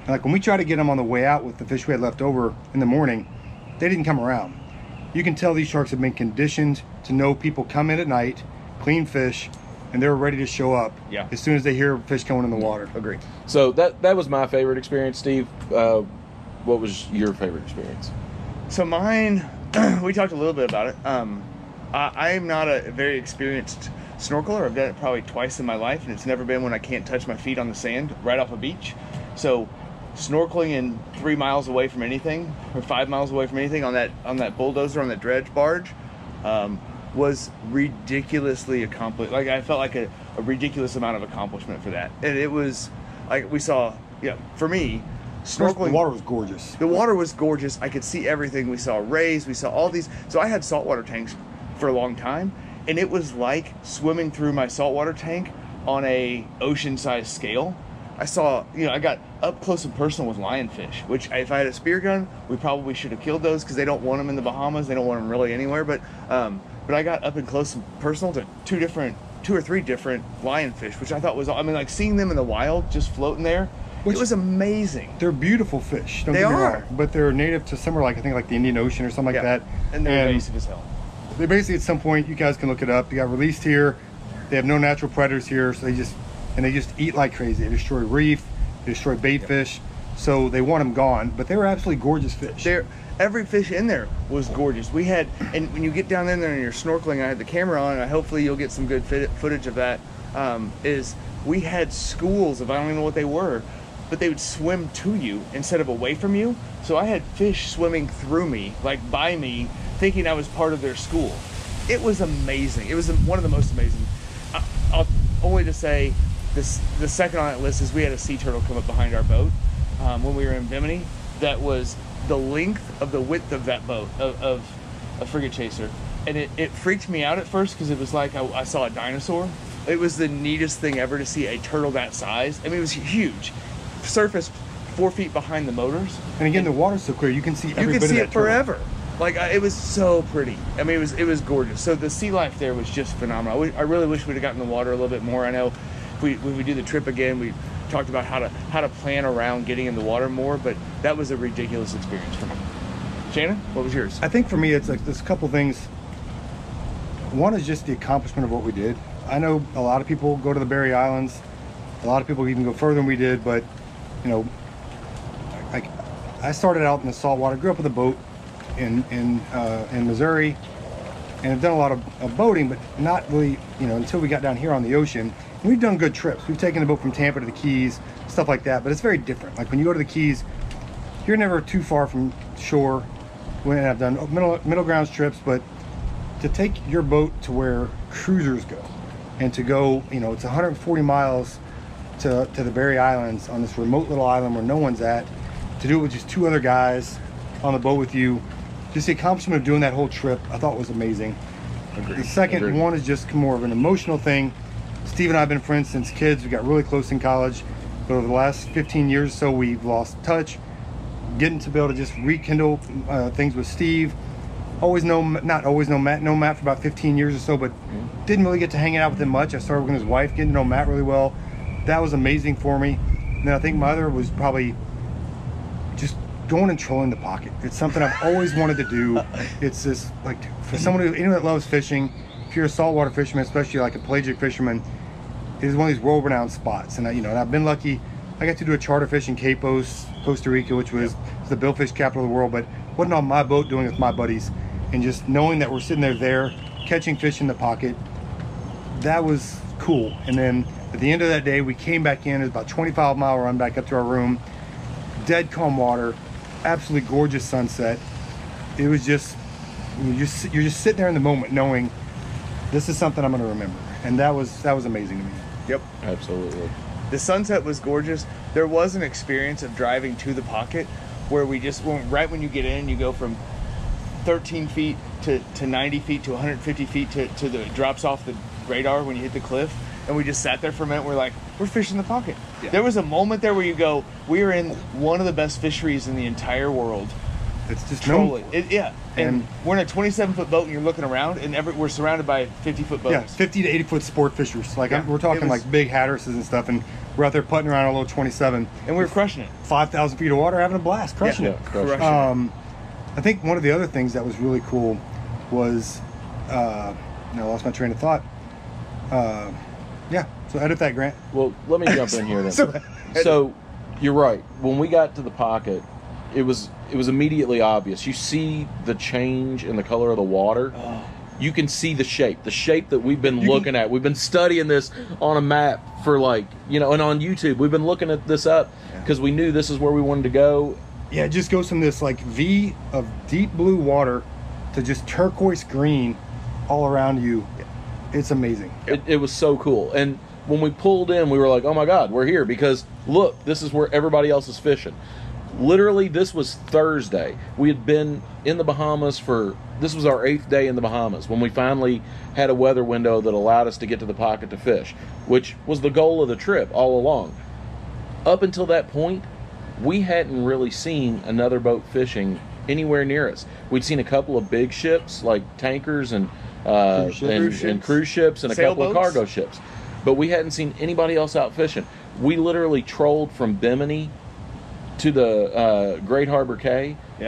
And like when we tried to get them on the way out with the fish we had left over in the morning, they didn't come around. You can tell these sharks have been conditioned to know people come in at night, clean fish, and they're ready to show up as soon as they hear fish coming in the water. Agreed. So that was my favorite experience, Steve. What was your favorite experience? So mine, we talked a little bit about it. I'm not a very experienced snorkeler. I've done it probably twice in my life, and it's never been when I can't touch my feet on the sand right off a beach. So snorkeling in 3 miles away from anything, or 5 miles away from anything, on that bulldozer, on that dredge barge, was ridiculously accomplished. Like I felt like a ridiculous amount of accomplishment for that. And it was like we saw, for me, snorkeling, the water was gorgeous. I could see everything. We saw rays. We saw all these. So I had saltwater tanks for a long time, and it was like swimming through my saltwater tank on a ocean-sized scale. I saw, I got up close and personal with lionfish, which if I had a spear gun, we probably should have killed those, because they don't want them in the Bahamas. They don't want them really anywhere. But I got up and close and personal to two or three different lionfish, which I thought was, like seeing them in the wild, just floating there. Which, it was amazing. They're beautiful fish. Don't get me wrong, but they're native to somewhere like the Indian Ocean or something like that. And they're invasive as hell. They basically, at some point, you guys can look it up, they got released here. They have no natural predators here, so they just eat like crazy. They destroy reef, they destroy bait fish, so they want them gone. But they were absolutely gorgeous fish. They're every fish in there was gorgeous. We had, and when you get down in there and you're snorkeling, I had the camera on, and hopefully you'll get some good footage of that, is we had schools of, I don't even know what they were, but they would swim to you instead of away from you. So I had fish swimming through me, like by me, thinking I was part of their school. It was amazing. It was one of the most amazing. I'll only to say this, the second on that list is we had a sea turtle come up behind our boat when we were in Bimini. That was the length of the width of that boat, of a frigate chaser. And it freaked me out at first because it was like I saw a dinosaur. It was the neatest thing ever to see a turtle that size. I mean, it was huge. Surface 4 feet behind the motors. And again, the water's so clear, you can see every bit of that turtle. You can see it forever. Like, it was so pretty. I mean, it was gorgeous. So the sea life there was just phenomenal. I really wish we'd have gotten in the water a little bit more. I know if we do the trip again, we talked about how to plan around getting in the water more, but that was a ridiculous experience for me. Shannon, what was yours? I think for me, it's like there's a couple things. One is just the accomplishment of what we did. I know a lot of people go to the Berry Islands. A lot of people even go further than we did, but you know, I started out in the saltwater, grew up with a boat in Missouri, and I've done a lot of boating, but not really, you know, until we got down here on the ocean. And we've done good trips. We've taken the boat from Tampa to the Keys, stuff like that, but it's very different. Like when you go to the Keys, you're never too far from shore. When I've done middle grounds trips, but to take your boat to where cruisers go, and to go, you know, it's 140 miles to the Berry Islands on this remote little island where no one's at, to do it with just two other guys on the boat with you, just the accomplishment of doing that whole trip, I thought was amazing. Agreed. The second one is just more of an emotional thing. Steve and I have been friends since kids. We got really close in college, but over the last 15 years or so, we've lost touch. Getting to be able to just rekindle things with Steve. Not always known Matt for about 15 years or so, but didn't really get to hang out with him much. I started with his wife, getting to know Matt really well. That was amazing for me. And I think my other was probably just going and trolling the pocket. It's something I've always wanted to do. It's just like, for someone who, anyone that loves fishing, if you're a saltwater fisherman, especially like a pelagic fisherman, it is one of these world-renowned spots. And I, you know, and I've been lucky. I got to do a charter fish in Capos, Costa Rica, which was the billfish capital of the world, but wasn't on my boat, doing it with my buddies. And just knowing that we're sitting there, catching fish in the pocket, that was cool. And then at the end of that day, we came back in. It was about 25-mile run back up to our room. Dead calm water, absolutely gorgeous sunset. It was just, you're just sitting there in the moment, knowing this is something I'm going to remember, and that was amazing to me. Yep, absolutely. The sunset was gorgeous. There was an experience of driving to the pocket where we just went right when you get in, you go from 13 feet to 90 feet to 150 feet to the drops off the radar when you hit the cliff. And we just sat there for a minute. We're like, we're fishing the pocket. Yeah. There was a moment there where you go, we are in one of the best fisheries in the entire world. It's just trolling. Yeah. And we're in a 27-foot boat, and you're looking around, and we're surrounded by 50-foot boats. Yeah, 50 to 80-foot sport fishers. Like, yeah, we're talking like big hatteresses and stuff, and we're out there putting around our little 27. And we were crushing it. 5,000 feet of water, having a blast, crushing it. Crushing it. I think one of the other things that was really cool was, I lost my train of thought. Yeah, so edit that, Grant. Well, let me jump in here then. So you're right. When we got to the pocket, it was immediately obvious. You see the change in the color of the water. Oh. You can see the shape that we've been looking at. We've been studying this on a map for and on YouTube. We've been looking at this up because we knew this is where we wanted to go. Yeah, it just goes from this like V of deep blue water to just turquoise green all around you. Yeah. It's amazing. It was so cool. And when we pulled in, we were like, oh my God, we're here, because look, this is where everybody else is fishing. Literally, this was Thursday. We had been in the Bahamas this was our 8th day in the Bahamas when we finally had a weather window that allowed us to get to the pocket to fish, which was the goal of the trip all along. Up until that point, we hadn't really seen another boat fishing anywhere near us. We'd seen a couple of big ships, like tankers and cruise ships and a couple of cargo ships, but we hadn't seen anybody else out fishing. We literally trolled from Bimini to the Great Harbour Cay, for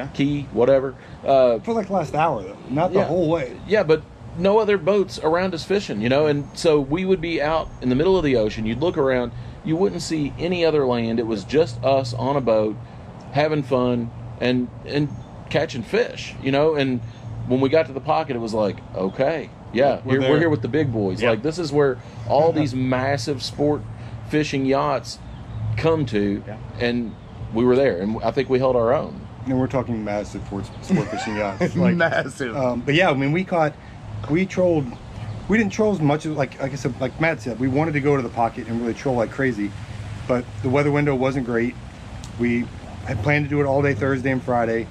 like the last hour though, not the whole way. Yeah, but no other boats around us fishing, you know. And so we would be out in the middle of the ocean. You'd look around, you wouldn't see any other land. It was just us on a boat having fun, and catching fish, you know. And when we got to the pocket, it was like, okay, yeah, we're here with the big boys. Yeah. Like, this is where all these massive sport fishing yachts come to, and we were there, and I think we held our own. And we're talking massive sport fishing yachts, like, massive. But yeah, I mean, we didn't troll as much as, like I said, like Matt said, we wanted to go to the pocket and really troll like crazy, but the weather window wasn't great. We had planned to do it all day Thursday and Friday.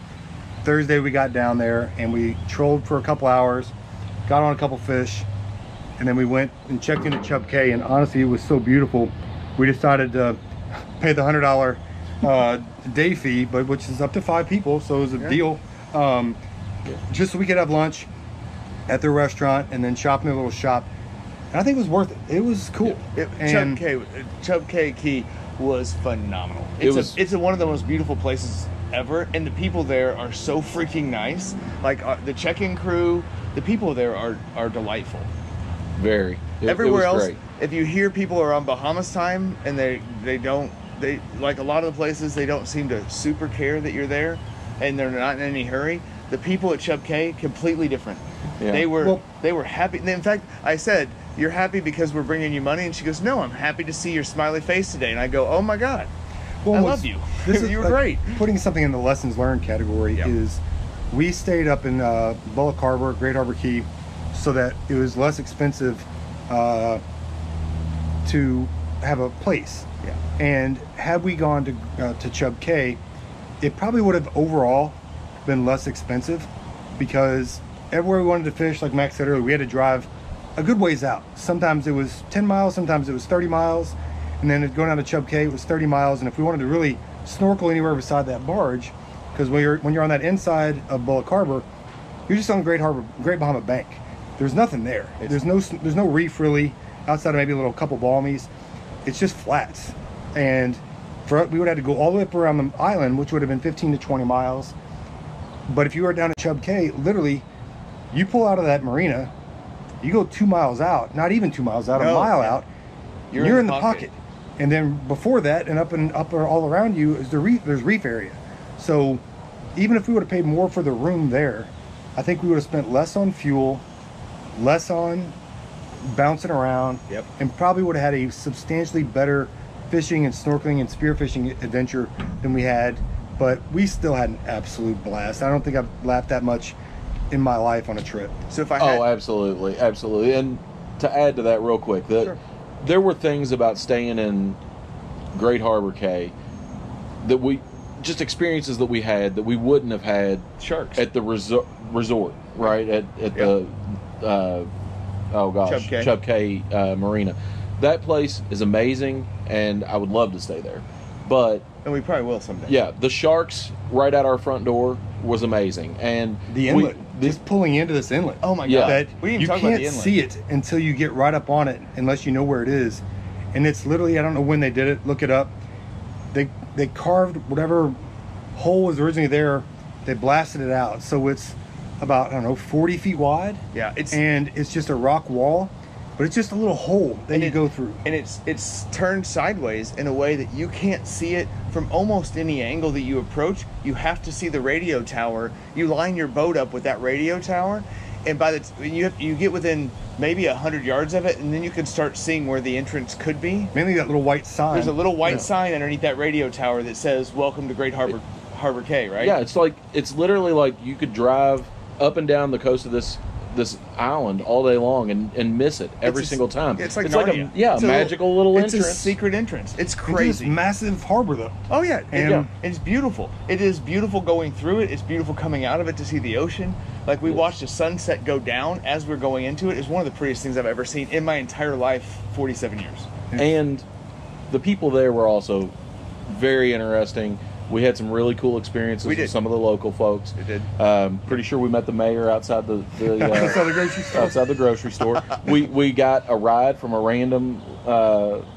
Thursday we got down there and we trolled for a couple hours, got on a couple fish, and then we went and checked into Chub Cay. And honestly, it was so beautiful, we decided to pay the $100 day fee, but which is up to 5 people, so it was a deal, just so we could have lunch at their restaurant and then shop in their little shop. And I think it was worth it. It was cool. And Chub Cay was phenomenal. It's one of the most beautiful places ever, and the people there are so freaking nice. Like, the check-in crew, the people there are delightful. Very. Everywhere else, great. If you hear people are on Bahamas time and they like a lot of the places, they don't seem to super care that you're there, and they're not in any hurry. The people at Chub Cay, completely different. Yeah. They were happy. In fact, I said, "You're happy because we're bringing you money," and she goes, "No, I'm happy to see your smiley face today." And I go, "Oh my God, well, I love you. You were great." Putting something in the lessons learned category is, we stayed up in Bullock Harbor, Great Harbour Cay, so that it was less expensive to have a place. Yeah. And had we gone to Chub Cay, it probably would have overall been less expensive, because everywhere we wanted to fish, like Max said earlier, we had to drive a good ways out. Sometimes it was 10 miles, sometimes it was 30 miles. And then going down to Chub Cay, it was 30 miles. And if we wanted to really snorkel anywhere beside that barge, because when you're on that inside of Bullock Harbor, you're just on Great Bahama Bank. There's nothing there. There's no reef really, outside of maybe a little couple balmies. It's just flats. And we would have to go all the way up around the island, which would have been 15 to 20 miles. But if you were down at Chub Cay, literally, you pull out of that marina, you go 2 miles out, not even 2 miles out, a mile out, you're in the pocket. And then before that, and up or all around you, is the reef. There's reef area. So even if we would have paid more for the room there, I think we would have spent less on fuel, less on bouncing around, and probably would have had a substantially better fishing and snorkeling and spearfishing adventure than we had. But we still had an absolute blast. I don't think I've laughed that much in my life on a trip. So if I had... Oh, absolutely, absolutely. And to add to that real quick, there were things about staying in Great Harbor Cay that we just experiences that we had that we wouldn't have had at the resort, right? At the Chub Cay Marina. That place is amazing, and I would love to stay there, but. And we probably will someday. Yeah, the sharks right at our front door was amazing, and the inlet, just pulling into this inlet. Oh my God! That we didn't you talk can't about the inlet. See it until you get right up on it, unless you know where it is. And it's literally, I don't know when they did it. Look it up. They carved whatever hole was originally there. They blasted it out, so it's about 40 feet wide. Yeah, it's just a rock wall. But it's just a little hole that you go through. And it's turned sideways in a way that you can't see it from almost any angle that you approach. You have to see the radio tower. You line your boat up with that radio tower, and by the you get within maybe 100 yards of it, and then you can start seeing where the entrance could be. Mainly that little white sign. There's a little white sign underneath that radio tower that says, "Welcome to Great Harbor Cay," right? Yeah, it's literally like you could drive up and down the coast of this island all day long and miss it every single time. It's like a magical little entrance. It's a secret entrance. It's crazy. It's this massive harbor though. Oh yeah. And it's beautiful. It is beautiful going through it. It's beautiful coming out of it to see the ocean. Like we watched a sunset go down as we're going into it. It's one of the prettiest things I've ever seen in my entire life, 47 years. And the people there were also very interesting. We had some really cool experiences with some of the local folks. We did. Pretty sure we met the mayor outside outside the grocery store. Outside the grocery store. We got a ride from a random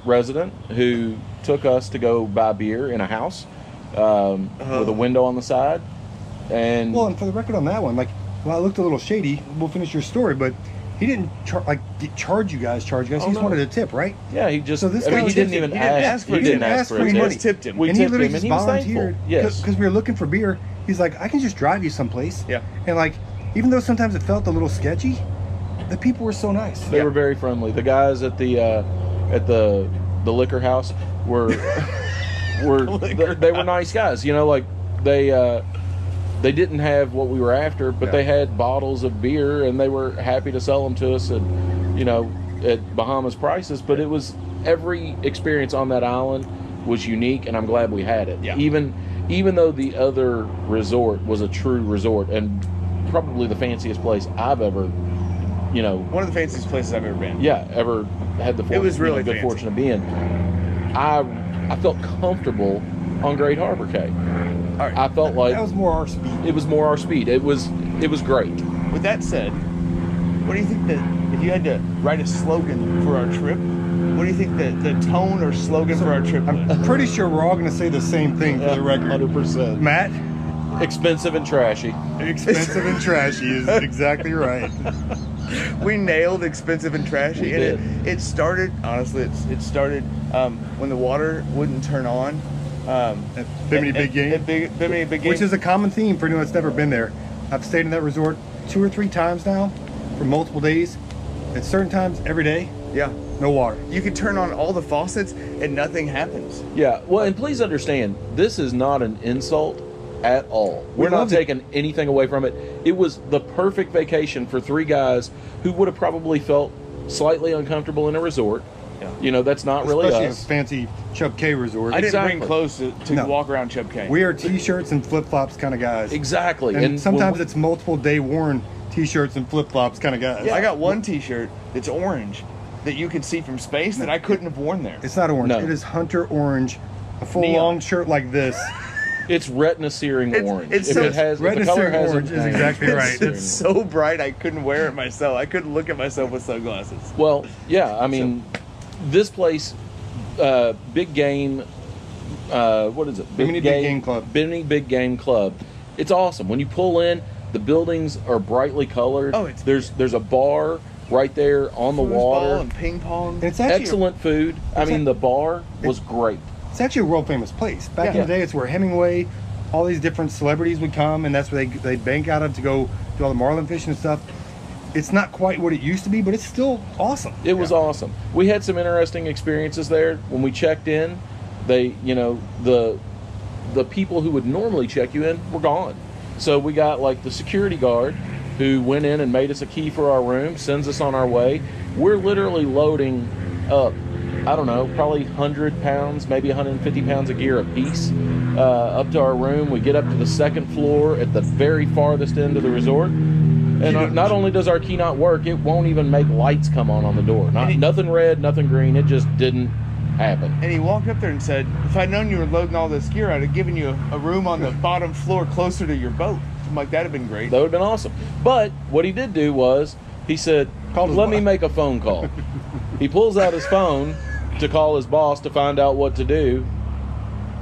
resident who took us to go buy beer in a house with a window on the side. And for the record on that one, I looked a little shady. We'll finish your story, but he didn't charge you guys. He just wanted a tip, right? Yeah, he just. So this guy, he didn't even ask for any money. We tipped him, and he literally just volunteered because we were looking for beer. he's like, I can just drive you someplace. Yeah. And like, even though sometimes it felt a little sketchy, the people were so nice. They were very friendly. The guys at the liquor house were they were nice guys. You know, like they didn't have what we were after, but they had bottles of beer and they were happy to sell them to us at, you know, at Bahamas prices. But it was, every experience on that island was unique, and I'm glad we had it. Yeah. Even though the other resort was a true resort and probably the fanciest place I've ever, you know, one of the fanciest places I've ever been. Yeah, ever had the fortune, it was really good fortune of being. I felt comfortable on Great Harbour Cay. All right. I felt like that was more our speed. It was more our speed. It was great. With that said, what do you think that if you had to write a slogan for our trip? What do you think the tone or slogan for our trip? I'm pretty sure we're all going to say the same thing for the record. 100%. Matt? Expensive and trashy. Expensive and trashy is exactly right. We nailed expensive and trashy. It started, honestly, it started when the water wouldn't turn on. At Bimini Big Game? At Bimini Big Game. Which is a common theme for anyone that's never been there. I've stayed in that resort 2 or 3 times now for multiple days. At certain times, every day. Yeah. No water. You can turn on all the faucets and nothing happens. Yeah. Well, and please understand, this is not an insult at all. We're not taking anything away from it. It was the perfect vacation for 3 guys who would have probably felt slightly uncomfortable in a resort. Yeah. You know, that's not really us. Especially a fancy Chub Cay resort. I didn't bring clothes to walk around Chub Cay. We are T-shirts and flip-flops kind of guys. Exactly. And sometimes it's multiple day worn T-shirts and flip-flops kind of guys. Yeah. I got one T-shirt that's orange that you can see from space that I couldn't have worn there. It's not orange. No. It is hunter orange. A full long shirt like this. It's retina-searing orange. Retina-searing orange is exactly right. It's so bright I couldn't wear it myself. I couldn't look at myself with sunglasses. Well, yeah, I mean, this place, Big Game, what is it? Bimini Big Game Club. It's awesome. When you pull in, the buildings are brightly colored. Oh, it's there's a bar right there on the water. And ping pong. And it's excellent food. I mean, the bar was great. It's actually a world famous place. Back in the day, it's where Hemingway, all these different celebrities would come, and that's where they'd bank out of to go do all the marlin fishing and stuff. It's not quite what it used to be, but it's still awesome. It was awesome. We had some interesting experiences there. When we checked in, they, you know, the people who would normally check you in were gone. So we got like the security guard who went in and made us a key for our room, sends us on our way. We're literally loading up, I don't know, probably 100 pounds, maybe 150 pounds of gear apiece up to our room. We get up to the second floor at the very farthest end of the resort. And not only does our key not work, it won't even make lights come on the door. Nothing red, nothing green. It just didn't happen. And he walked up there and said, if I'd known you were loading all this gear, I'd have given you a room on the bottom floor closer to your boat. I'm like, that'd have been great. That would have been awesome. But what he did do was, he said, let me make a phone call. He pulls out his phone to call his boss to find out what to do,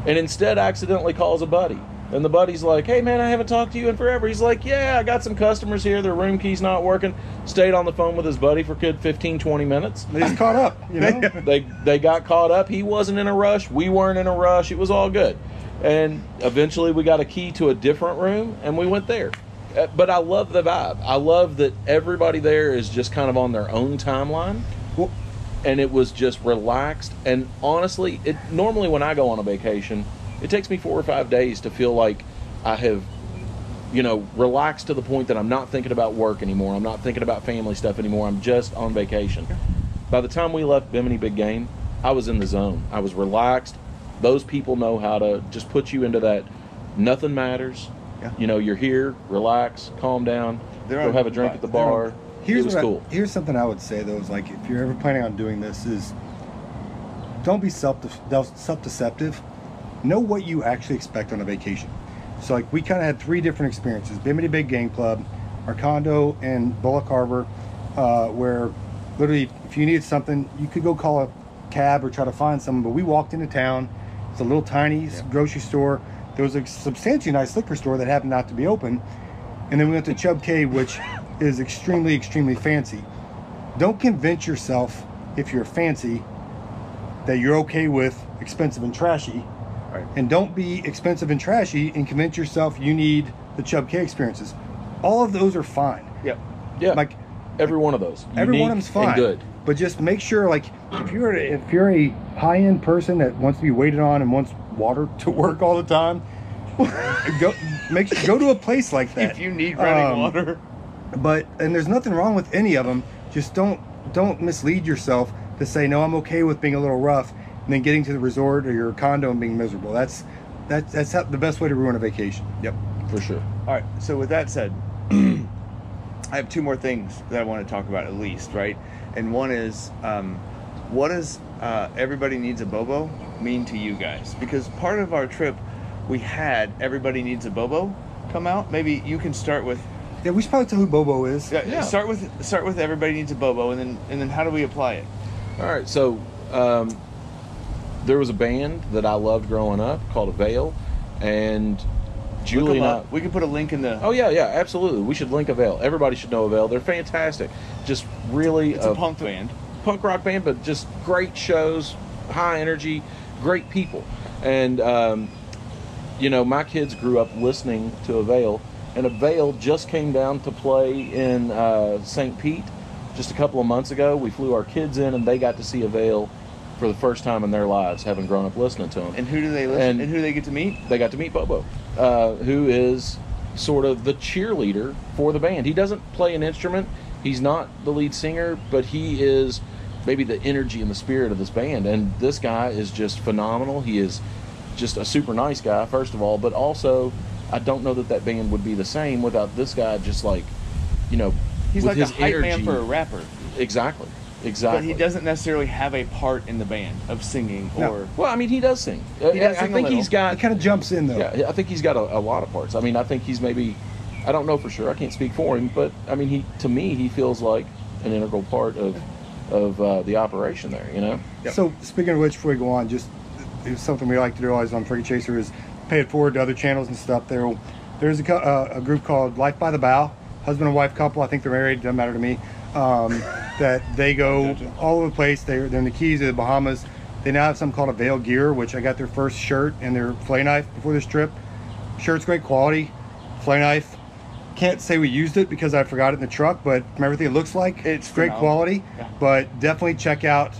and instead accidentally calls a buddy. And the buddy's like, hey, man, I haven't talked to you in forever. He's like, yeah, I got some customers here. Their room key's not working. Stayed on the phone with his buddy for a good 15, 20 minutes. They just caught up. You know? They got caught up. He wasn't in a rush. We weren't in a rush. It was all good. And eventually we got a key to a different room, and we went there. But I love the vibe. I love that everybody there is just kind of on their own timeline. Well, and it was just relaxed. And honestly, normally when I go on a vacation, it takes me 4 or 5 days to feel like I have, you know, relaxed to the point that I'm not thinking about work anymore. I'm not thinking about family stuff anymore. I'm just on vacation. By the time we left Bimini Big Game, I was in the zone. I was relaxed. Those people know how to just put you into that nothing matters. Yeah. You know, you're here, relax, calm down, go have a drink at the bar. It was cool. Here's something I would say, though, is like if you're ever planning on doing this is don't be self-deceptive. Know what you actually expect on a vacation. So like we kind of had 3 different experiences. Bimini Big Game Club, our condo in Bullock Harbor, where literally if you needed something, you could go call a cab or try to find someone. But we walked into town. It's a little tiny grocery store. There was a substantially nice liquor store that happened not to be open. And then we went to Chub Cay, which is extremely, extremely fancy. Don't convince yourself if you're fancy that you're okay with expensive and trashy. Right. And don't be expensive and trashy and convince yourself you need the Chub Cay experiences. All of those are fine. Yep. Yeah. Like every one of those. Every one of them's fine. And good. But just make sure, like, if you're a high-end person that wants to be waited on and wants water to work all the time, go to a place like that. If you need running water. And there's nothing wrong with any of them. Just don't mislead yourself to say, no, I'm okay with being a little rough, and then getting to the resort or your condo and being miserable. That's the best way to ruin a vacation. Yep, for sure. All right. So with that said, I have two more things that I want to talk about at least, right? And one is, what does everybody needs a bobo mean to you guys? Because part of our trip, we had everybody needs a bobo come out. Maybe you can start with. Yeah, we should probably tell who bobo is. Yeah. Start with everybody needs a bobo, and then how do we apply it? All right. So there was a band that I loved growing up called Avail, and Julie and I. We can put a link in the. Oh yeah, absolutely. We should link Avail. Everybody should know Avail. They're fantastic. Just really. It's a punk band. Punk rock band, but just great shows, high energy, great people, and you know, my kids grew up listening to Avail, and Avail just came down to play in St. Pete just a couple of months ago. We flew our kids in, and they got to see Avail for the first time in their lives, having grown up listening to them. And who do they listen? And who do they get to meet? They got to meet Bobo, who is sort of the cheerleader for the band. He doesn't play an instrument. He's not the lead singer, but he is maybe the energy and the spirit of this band. And this guy is just phenomenal. He is just a super nice guy, first of all, but also I don't know that band would be the same without this guy. Just like, you know, he's like a hype man for a rapper. Exactly. But he doesn't necessarily have a part in the band of singing or. Well, I mean, he does sing. I think he's got. He kind of jumps in though. Yeah, I think he's got a lot of parts. I mean, I think he's maybe. I don't know for sure. I can't speak for him, but I mean, he feels like an integral part of the operation there. You know. Yep. So speaking of which, before we go on, just something we like to realize on Freaky Chaser is pay it forward to other channels and stuff. There's a group called Life by the Bow, husband and wife couple. I think they're married. Doesn't matter to me. That they go all over the place. They're in the Keys of the Bahamas. They now have something called Avail Gear, which I got their first shirt and their flay knife before this trip. Shirt's great quality. Flay knife. Can't say we used it because I forgot it in the truck, but from everything it looks like, it's great quality. Yeah. But definitely check out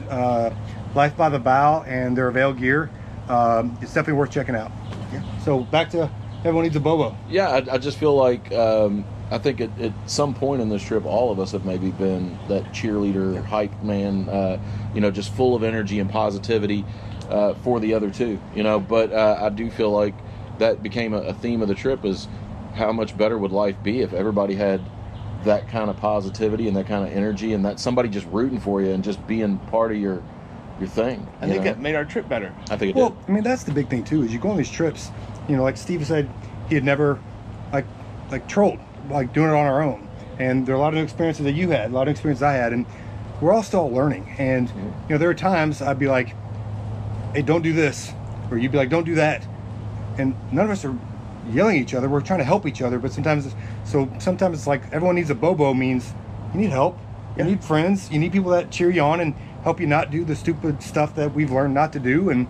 Life by the Bow and their Avail Gear. It's definitely worth checking out. Yeah. So back to everyone needs a bobo. Yeah, I just feel like I think at some point in this trip, all of us have maybe been that cheerleader, hype man, you know, just full of energy and positivity for the other two, you know. But I do feel like that became a theme of the trip is how much better would life be if everybody had that kind of positivity and that kind of energy and that somebody just rooting for you and just being part of your thing. I think that made our trip better. I think it did. Well, I mean, that's the big thing too, is you go on these trips, you know, like Steve said, he had never like trolled, like doing it on our own. And there are a lot of experiences that you had, a lot of experiences I had, and we're all still learning. And, you know, there are times I'd be like, hey, don't do this. Or you'd be like, don't do that. And none of us are yelling at each other. We're trying to help each other. But sometimes it's like everyone needs a bobo means you need help. You need friends. You need people that cheer you on and help you not do the stupid stuff that we've learned not to do. And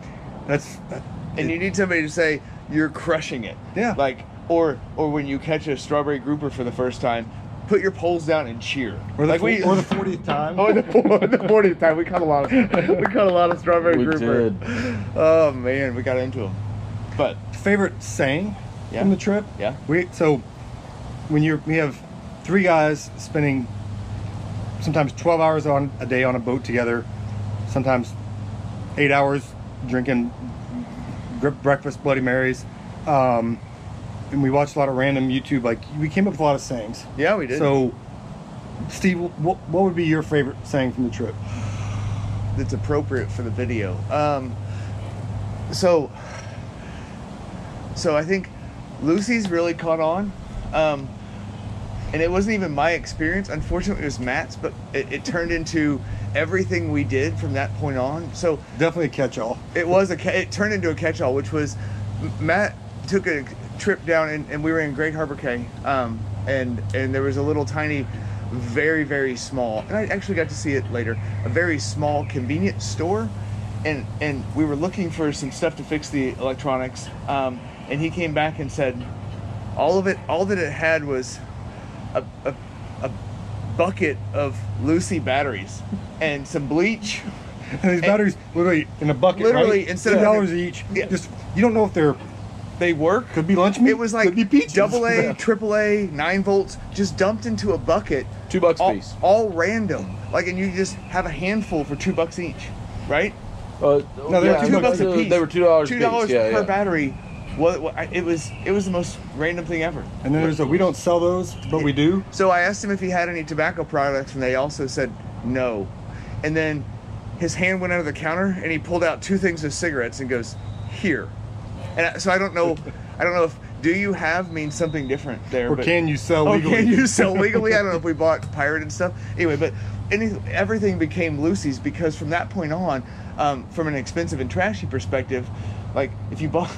you need somebody to say you're crushing it. Yeah. Like, or when you catch a strawberry grouper for the first time, put your poles down and cheer. Or the 40th time. Oh, the 40th time. We caught a lot of strawberry grouper. We did. Oh man, we got into them. But favorite saying from the trip. Yeah. We have three guys spending sometimes 12 hours on a day on a boat together, sometimes 8 hours drinking breakfast Bloody Marys, and we watched a lot of random YouTube. Like, we came up with a lot of sayings. Yeah, we did. So Steve, what would be your favorite saying from the trip that's appropriate for the video? So I think Lucy's really caught on, and it wasn't even my experience. Unfortunately, it was Matt's, but it turned into everything we did from that point on. So definitely a catch-all. It turned into a catch-all, which was Matt took a trip down, and we were in Great Harbour Cay, and there was a little tiny, very, very small, and I actually got to see it later, a very small convenience store, and we were looking for some stuff to fix the electronics, and he came back and said, all that it had was a bucket of Lucy batteries and some bleach. And these batteries literally in a bucket, literally, right? Instead of $10 each. Yeah. Just, you don't know if they work. Could be lunch meat. It was like AA, AAA, 9 volts, just dumped into a bucket. $2 a piece. All random. Like, and you just have a handful for $2 each, right? No, they were $2 a piece. They were $2 a piece. $2 per battery. Well, it was the most random thing ever. And then there's we don't sell those, but we do. So I asked him if he had any tobacco products, and they also said no. And then his hand went under the counter, and he pulled out 2 things of cigarettes and goes, "Here." And so I don't know if "do you have" means something different there. Or but, can you sell legally? Can you sell legally? I don't know if we bought pirated stuff. Anyway, but everything became Lucy's, because from that point on, from an expensive and trashy perspective, like if you bought,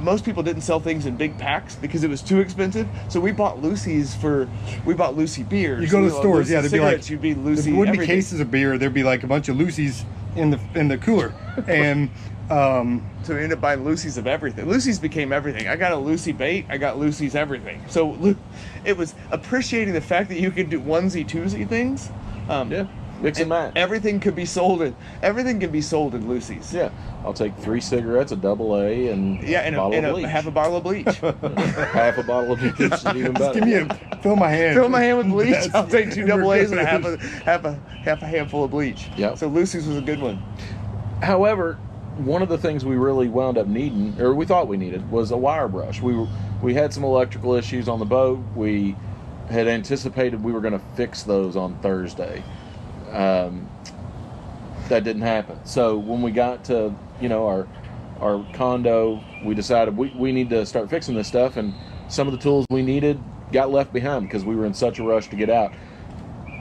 most people didn't sell things in big packs because it was too expensive. So we bought Lucy's we bought Lucy beers. You go to the stores, yeah, there'd be like, you'd be Lucy. There wouldn't be cases of beer. There'd be like a bunch of Lucy's in the cooler. And so we ended up buying Lucy's of everything. Lucy's became everything. I got a Lucy bait. I got Lucy's everything. So it was appreciating the fact that you could do onesie twosie things. Yeah, mix and match. Everything could be sold in Lucy's. Yeah. I'll take 3 cigarettes, a AA, and half a bottle of bleach. Half a bottle of bleach is even better. Give me fill my hand with bleach. Yes. I'll take 2 AA's and half a handful of bleach. Yep. So Lucy's was a good one. However, one of the things we really wound up needing, or we thought we needed, was a wire brush. We had some electrical issues on the boat. We had anticipated we were going to fix those on Thursday. That didn't happen. So when we got to our condo, we decided we need to start fixing this stuff, and some of the tools we needed got left behind because we were in such a rush to get out.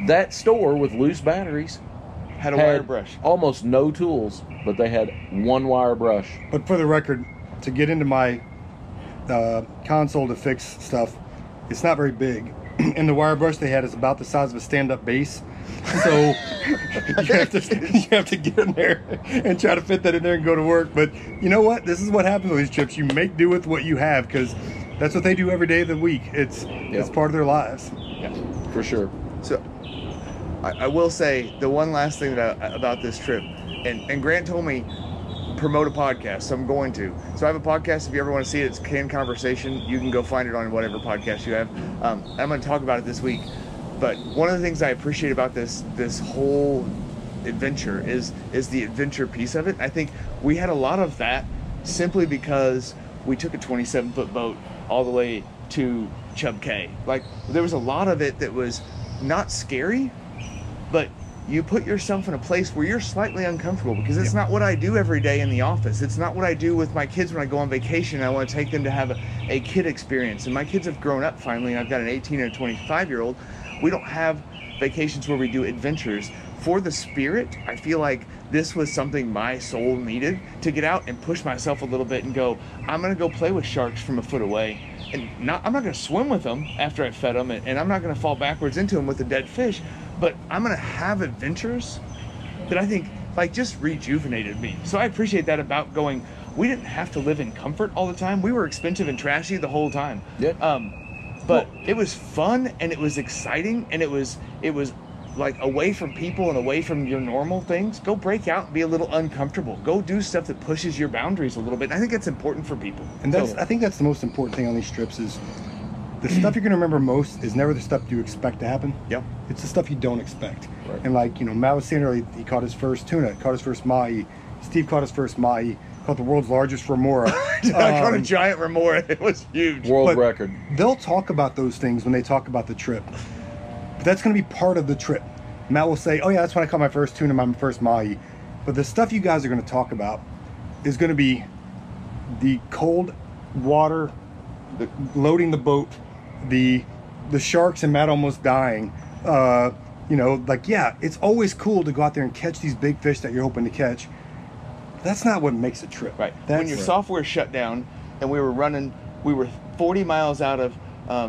That store with loose batteries had a wire brush. Almost no tools, but they had 1 wire brush. But for the record, to get into my console to fix stuff, it's not very big. And the wire brush they had is about the size of a stand-up bass. So you have to get in there and try to fit that in there and go to work. But you know what? This is what happens on these trips. You make do with what you have, because that's what they do every day of the week. It's part of their lives. Yeah, for sure. So I will say the one last thing about this trip, and Grant told me promote a podcast, so I'm going to. So I have a podcast. If you ever want to see it, it's Canned Conversation. You can go find it on whatever podcast you have. I'm going to talk about it this week. But one of the things I appreciate about this whole adventure is the adventure piece of it. I think we had a lot of that simply because we took a 27-foot boat all the way to Chub Cay. Like, there was a lot of it that was not scary, but you put yourself in a place where you're slightly uncomfortable, because it's not what I do every day in the office. It's not what I do with my kids when I go on vacation. I want to take them to have a kid experience. And my kids have grown up finally, and I've got an 18 and a 25-year-old. We don't have vacations where we do adventures. For the spirit, I feel like this was something my soul needed, to get out and push myself a little bit and go, I'm going to go play with sharks from a foot away. And I'm not going to swim with them after I fed them, and I'm not going to fall backwards into them with a dead fish. But I'm going to have adventures that I think just rejuvenated me. So I appreciate that about going. We didn't have to live in comfort all the time. We were expensive and trashy the whole time. Yeah. But it was fun, and it was exciting, and it was like away from people and away from your normal things. Go break out and be a little uncomfortable. Go do stuff that pushes your boundaries a little bit. And I think that's important for people. And I think that's the most important thing on these trips, is the stuff you're going to remember most is never the stuff you expect to happen. Yep. It's the stuff you don't expect. Right. And Matt was saying earlier, he caught his first tuna, caught his first mahi. Steve caught his first mahi. Caught the world's largest remora. I caught a giant remora. It was huge. World record. They'll talk about those things when they talk about the trip. But that's going to be part of the trip. Matt will say, oh yeah, that's when I caught my first tuna, my first mahi. But the stuff you guys are going to talk about is going to be the cold water, loading the boat, the sharks and Matt almost dying. It's always cool to go out there and catch these big fish that you're hoping to catch. That's not what makes a trip. Right. When your software shut down, and we were 40 miles out of...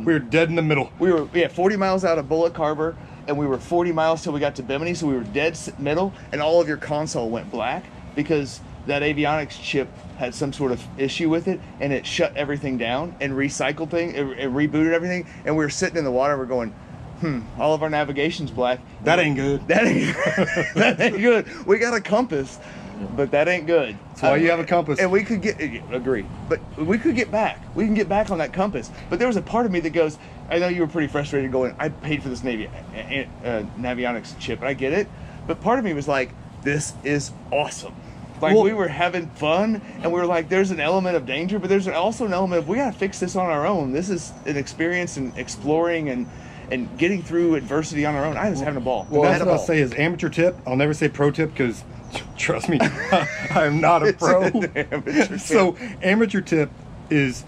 we were dead in the middle. We were, 40 miles out of Bullock Harbor, and we were 40 miles till we got to Bimini, so we were dead middle, and all of your console went black. because that avionics chip had some sort of issue with it, and it shut everything down and recycled things, it rebooted everything, and we were sitting in the water and we're going, all of our navigation's black. That ain't good. That ain't good. We got a compass, but that ain't good. That's why you have a compass. And we could get, agree, but we could get back. We can get back on that compass. But there was a part of me that goes, I know you were pretty frustrated going, I paid for this Navionics chip, and I get it. But part of me was like, this is awesome. Like, well, we were having fun, and we were like, there's an element of danger, but there's also an element of, we got to fix this on our own. This is an experience in exploring and getting through adversity on our own. I was having a ball. Well, that's what I'll say is amateur tip. I'll never say pro tip because, trust me, I'm not a pro. Amateur so amateur tip is,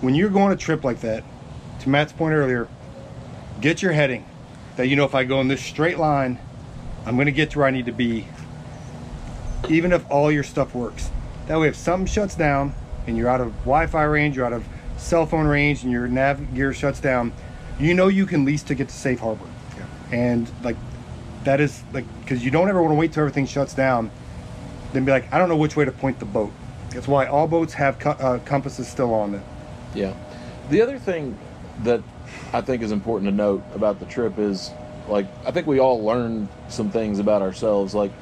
when you're going on a trip like that, to Matt's point earlier, get your heading. That, you know, if I go in this straight line, I'm going to get to where I need to be, even if all your stuff works. That way, if something shuts down and you're out of Wi-Fi range, you're out of cell phone range, and your nav gear shuts down, you know you can lease to get to safe harbor. Yeah. And like, that is like, because you don't ever want to wait till everything shuts down, then be like, I don't know which way to point the boat. That's why all boats have compasses still on them. Yeah. The other thing that I think is important to note about the trip is, like, I think we all learned some things about ourselves. Like,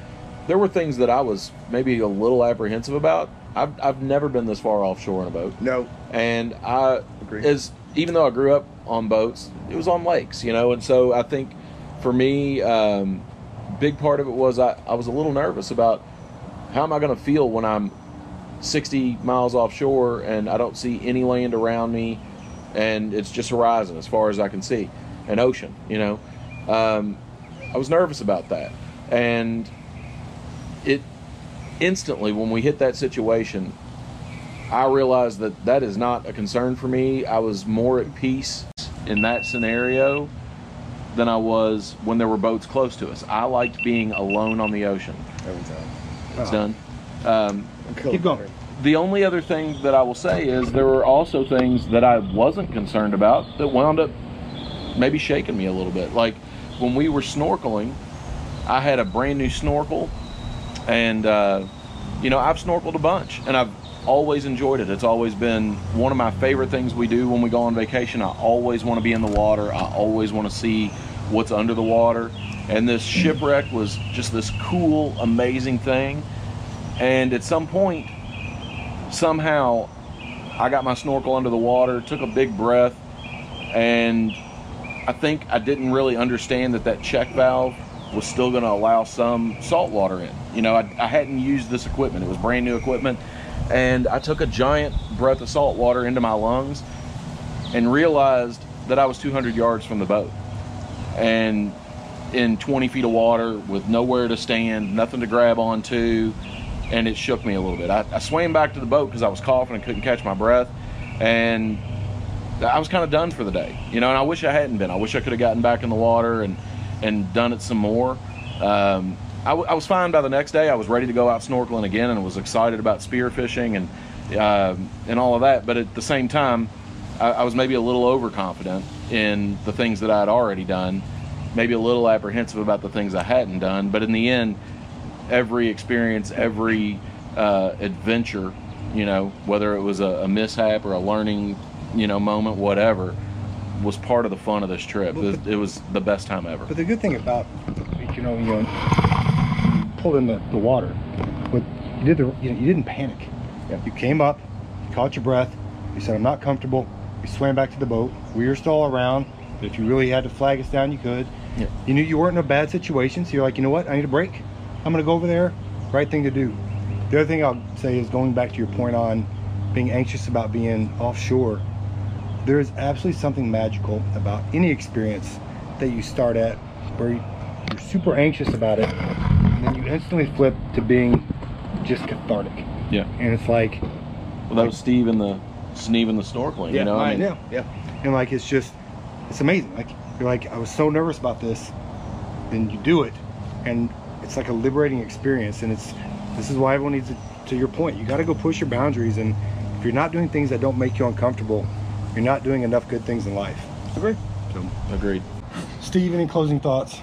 there were things that I was maybe a little apprehensive about. I've never been this far offshore in a boat. No. And I agree. Even though I grew up on boats, it was on lakes, you know, and so I think for me, big part of it was I was a little nervous about, how am I going to feel when I'm 60 miles offshore and I don't see any land around me, and it's just horizon as far as I can see, an ocean, you know. I was nervous about that, and it instantly, when we hit that situation, I realized that that is not a concern for me. I was more at peace in that scenario than I was when there were boats close to us. I liked being alone on the ocean. Every time. It's done. Keep going. The only other thing that I will say is, there were also things that I wasn't concerned about that wound up maybe shaking me a little bit. Like, when we were snorkeling, I had a brand new snorkel, and you know, I've snorkeled a bunch, and I've always enjoyed it. It's always been one of my favorite things we do when we go on vacation. I always want to be in the water. I always want to see what's under the water. And this shipwreck was just this cool, amazing thing. And at some point, somehow, I got my snorkel under the water, took a big breath, and I think I didn't really understand that that check valve was still going to allow some salt water in. You know, I hadn't used this equipment. It was brand new equipment. And I took a giant breath of salt water into my lungs and realized that I was 200 yards from the boat and in 20 feet of water with nowhere to stand, nothing to grab onto, and it shook me a little bit. I swam back to the boat because I was coughing and couldn't catch my breath, and I was kind of done for the day, you know, and I wish I hadn't been. I wish I could have gotten back in the water and done it some more. I was fine by the next day. I was ready to go out snorkeling again, and was excited about spearfishing and all of that. But at the same time, I was maybe a little overconfident in the things that I had already done, maybe a little apprehensive about the things I hadn't done. But in the end, every experience, every adventure, you know, whether it was a mishap or a learning, you know, moment, whatever, was part of the fun of this trip. It was the best time ever. But the good thing about, you know, pulled in the water, but you didn't panic. Yeah. You came up, you caught your breath, you said, I'm not comfortable, you swam back to the boat. We were still around, but if you really had to flag us down, you could. Yeah. You knew you weren't in a bad situation, so you're like, you know what, I need a break. I'm gonna go over there. Right thing to do. The other thing I'll say is, going back to your point on being anxious about being offshore, there is absolutely something magical about any experience that you start at where you're super anxious about it, and then you instantly flip to being just cathartic. Yeah. And it's like, well, that was Steve and the Sneeve and the snorkeling. Yeah, you know, I mean, yeah. And like, it's just, it's amazing. Like, you're like, I was so nervous about this, then you do it, and it's like a liberating experience. And this is why everyone needs to your point, you got to go push your boundaries. And if you're not doing things that don't make you uncomfortable, you're not doing enough good things in life. Agreed. So, agreed. Steve, any closing thoughts?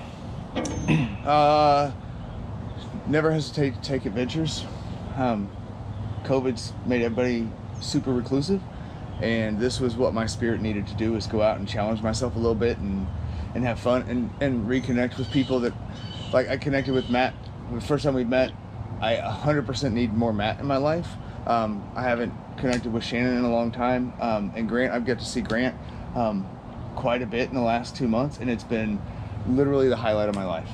Never hesitate to take adventures. COVID's made everybody super reclusive, and this was what my spirit needed to do, is go out and challenge myself a little bit and have fun and reconnect with people that, like, I connected with Matt the first time we met. I 100% need more Matt in my life. I haven't connected with Shannon in a long time, and Grant. I've got to see Grant quite a bit in the last 2 months, and it's been literally the highlight of my life.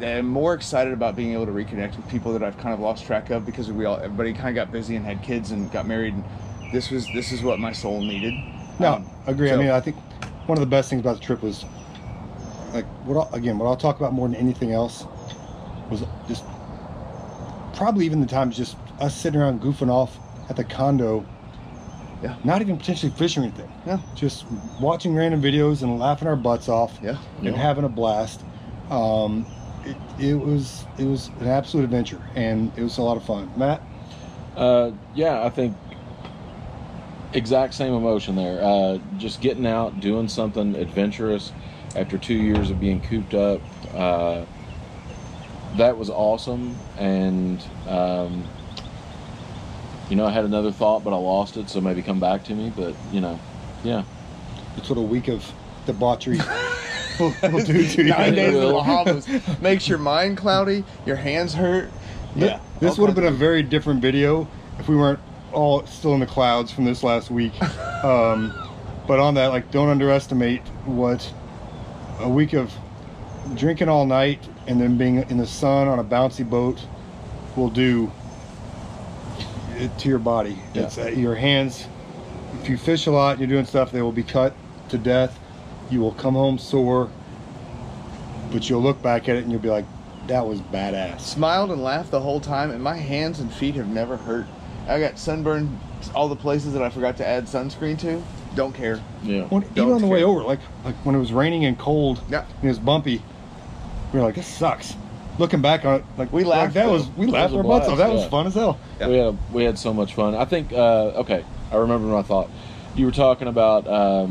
I'm more excited about being able to reconnect with people that I've kind of lost track of, because everybody kind of got busy and had kids and got married, and this is what my soul needed. No, agree. So, I mean, I think one of the best things about the trip was, like, what I'll talk about more than anything else was just probably even the times just us sitting around goofing off at the condo. Yeah. Not even potentially fishing or anything. Yeah. Just watching random videos and laughing our butts off. Yeah. And having a blast. It was an absolute adventure, and it was a lot of fun. Matt? Yeah, I think exact same emotion there. Just getting out, doing something adventurous after 2 years of being cooped up. That was awesome, and you know, I had another thought, but I lost it, so maybe come back to me. But, you know, yeah. It's what a week of debauchery will do to you. 9 days in the Bahamas makes your mind cloudy, your hands hurt. Yeah. This would have been a very different video if we weren't all still in the clouds from this last week. But on that, like, don't underestimate what a week of drinking all night and then being in the sun on a bouncy boat will do to your body. Yeah. It's your hands. If you fish a lot and you're doing stuff, they will be cut to death. You will come home sore, but you'll look back at it and you'll be like, that was badass. Smiled and laughed the whole time, and my hands and feet have never hurt. I got sunburned all the places that I forgot to add sunscreen to. Don't care. Yeah. Well, even on the way over, like when it was raining and cold, yeah, and it was bumpy, we were like, this sucks. Looking back on it, like, we laughed. Like, we laughed our butts off. That was fun as hell. Yeah. We had so much fun. I think okay, I remember my thought. You were talking about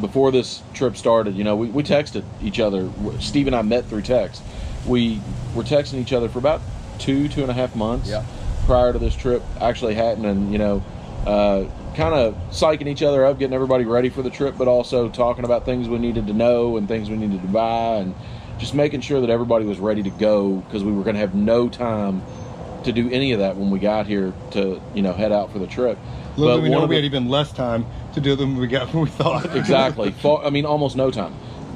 before this trip started. You know, we texted each other. Steve and I met through text. We were texting each other for about two and a half months, yeah, prior to this trip actually happening. You know, kind of psyching each other up, getting everybody ready for the trip, but also talking about things we needed to know and things we needed to buy, and just making sure that everybody was ready to go, because we were going to have no time to do any of that when we got here to, you know, head out for the trip. But we know we had even less time to do than we thought. Exactly. I mean, almost no time.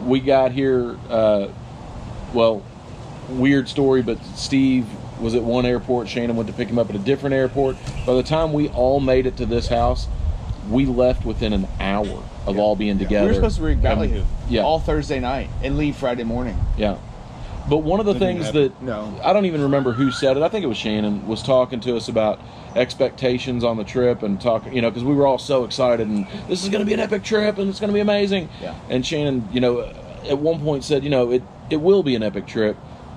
We got here, well, weird story, but Steve was at one airport. Shannon went to pick him up at a different airport. By the time we all made it to this house, we left within an hour of all being together. We were supposed to rig Ballyhoo all Thursday night and leave Friday morning. Yeah. But one of the things that, I don't even remember who said it, I think it was Shannon, was talking to us about expectations on the trip and talking, you know, because we were all so excited and this is going to be an epic trip and it's going to be amazing. Yeah. And Shannon, you know, at one point said, you know, it will be an epic trip,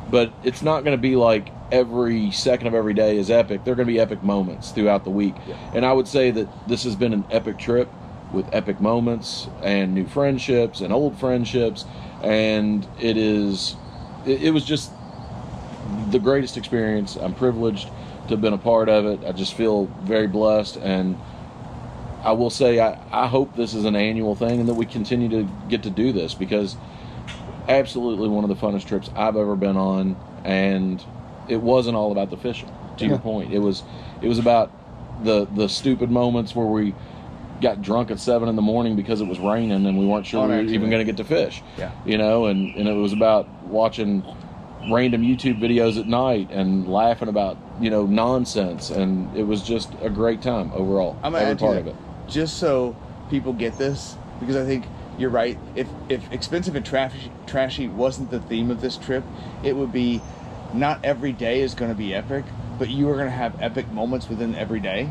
but it's not going to be like every second of every day is epic. There are going to be epic moments throughout the week. Yeah. And I would say that this has been an epic trip with epic moments and new friendships and old friendships. And it was just the greatest experience. I'm privileged to have been a part of it. I just feel very blessed. And I will say, I hope this is an annual thing and that we continue to get to do this, because absolutely one of the funnest trips I've ever been on. And it wasn't all about the fishing, to your point. It was about the stupid moments where we got drunk at 7 in the morning because it was raining and we weren't sure we were even going to get to fish. Yeah. You know, and it was about watching random YouTube videos at night and laughing about, you know, nonsense. And it was just a great time overall. I'm going to add part of it. Just so people get this, because I think you're right. If expensive and trashy wasn't the theme of this trip, it would be not every day is going to be epic, but you are going to have epic moments within every day,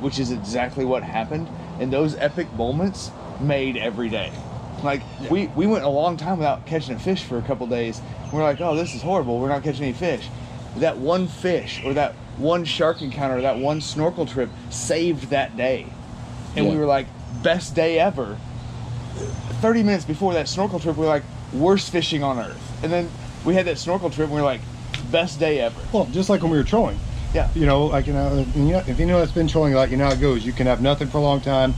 which is exactly what happened. And those epic moments made every day. Like, we went a long time without catching a fish for a couple days. We're like, oh, this is horrible. We're not catching any fish. That one fish or that one shark encounter, or that one snorkel trip saved that day. And we were like, best day ever. 30 minutes before that snorkel trip, we were like, worst fishing on earth. And then we had that snorkel trip and we were like, best day ever. Well, just like when we were trolling. Yeah. You know, like, if you know it's been trolling, like, you know how it goes. You can have nothing for a long time,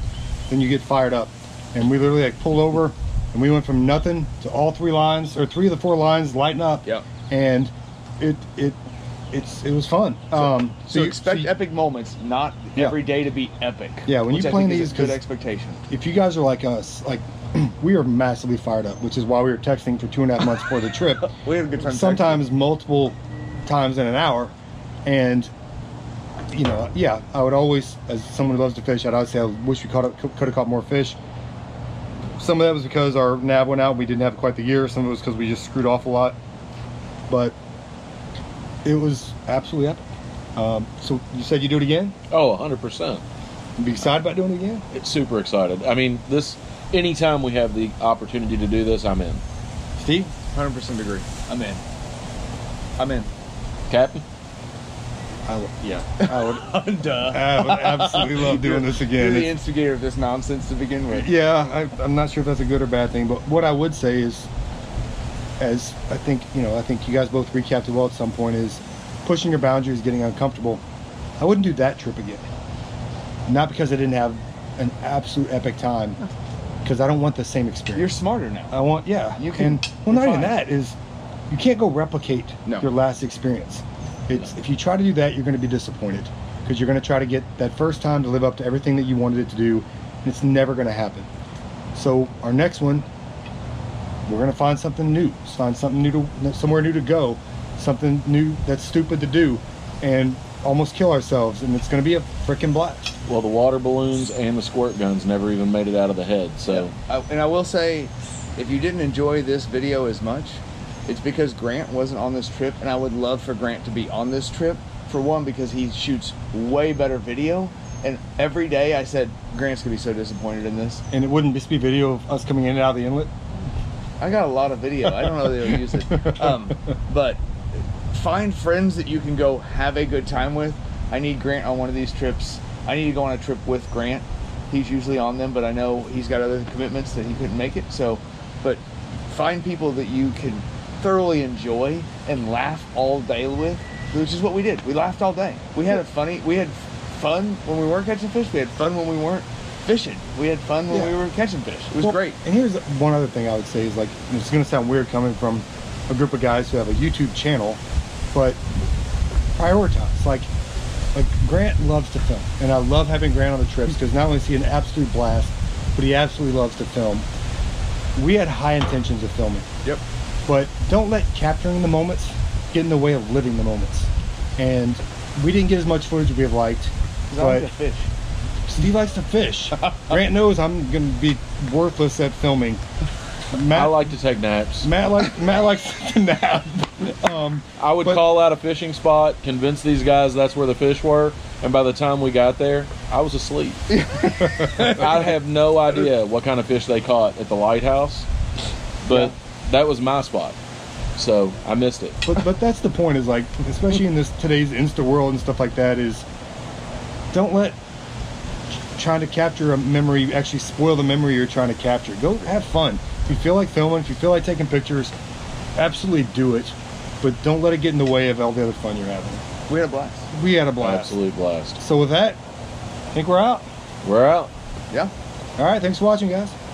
then you get fired up. And we literally, like, pulled over, and we went from nothing to all three lines, or three of the four lines lighting up. Yeah. And it was fun. So expect epic moments, not every day to be epic. Yeah, when you play these, good expectation. If you guys are like us, like we are massively fired up, which is why we were texting for 2.5 months before the trip. We had a good time. Sometimes texting. Multiple times in an hour, and you know, yeah, I would always, as someone who loves to fish, I'd always say I wish we could have caught more fish. Some of that was because our nav went out, we didn't have quite the gear. Some of it was because we just screwed off a lot, but. It was absolutely epic. So you said you do it again? Oh, 100%. Be excited about doing it again? It's super excited. I mean, this, anytime we have the opportunity to do this, I'm in. Steve? 100% agree. I'm in. I'm in. Captain? I would. Duh. I would absolutely love doing this again. You're the instigator of this nonsense to begin with. Yeah, I'm not sure if that's a good or bad thing, but what I would say is, as I think, you know, I think you guys both recapped it well at some point, is pushing your boundaries, getting uncomfortable. I wouldn't do that trip again. Not because I didn't have an absolute epic time, because I don't want the same experience. You're smarter now. I want, yeah. You can. And, well, not fine. Even that is, you can't go replicate your last experience. It's if you try to do that, you're going to be disappointed, because you're going to try to get that first time to live up to everything that you wanted it to do, and it's never going to happen. So our next one, we're going to find something new, somewhere new to go, something new that's stupid to do, and almost kill ourselves, and it's going to be a freaking blast. Well, the water balloons and the squirt guns never even made it out of the head, so. Yeah. And I will say, if you didn't enjoy this video as much, it's because Grant wasn't on this trip, and I would love for Grant to be on this trip, for one, because he shoots way better video. And every day I said, Grant's going to be so disappointed in this. And it wouldn't just be video of us coming in and out of the inlet? I got a lot of video. I don't know if they'll use it. But find friends that you can go have a good time with. I need Grant on one of these trips. I need to go on a trip with Grant. He's usually on them, but I know he's got other commitments that he couldn't make it. So, but find people that you can thoroughly enjoy and laugh all day with, which is what we did. We laughed all day. We had we had fun when we weren't catching fish. We had fun when we weren't fishing. We had fun when we were catching fish. It was great. And here's one other thing I would say is, like, it's going to sound weird coming from a group of guys who have a YouTube channel, but prioritize. Like Grant loves to film, and I love having Grant on the trips because not only is he an absolute blast, but he absolutely loves to film. We had high intentions of filming. Yep. But don't let capturing the moments get in the way of living the moments. And we didn't get as much footage as we have liked. Because I like to fish. Steve likes to fish. Grant knows I'm going to be worthless at filming. Matt, I like to take naps. Matt likes to nap. I would call out a fishing spot, convince these guys that's where the fish were, and by the time we got there, I was asleep. I have no idea what kind of fish they caught at the lighthouse, but that was my spot, so I missed it. But that's the point, is, like, especially in today's Insta world and stuff like that, is don't let trying to capture a memory actually spoil the memory you're trying to capture. Go have fun. If you feel like filming, if you feel like taking pictures, absolutely do it, but don't let it get in the way of all the other fun you're having. We had a blast. Absolute blast. So with that, I think we're out. Yeah. All right, thanks for watching, guys.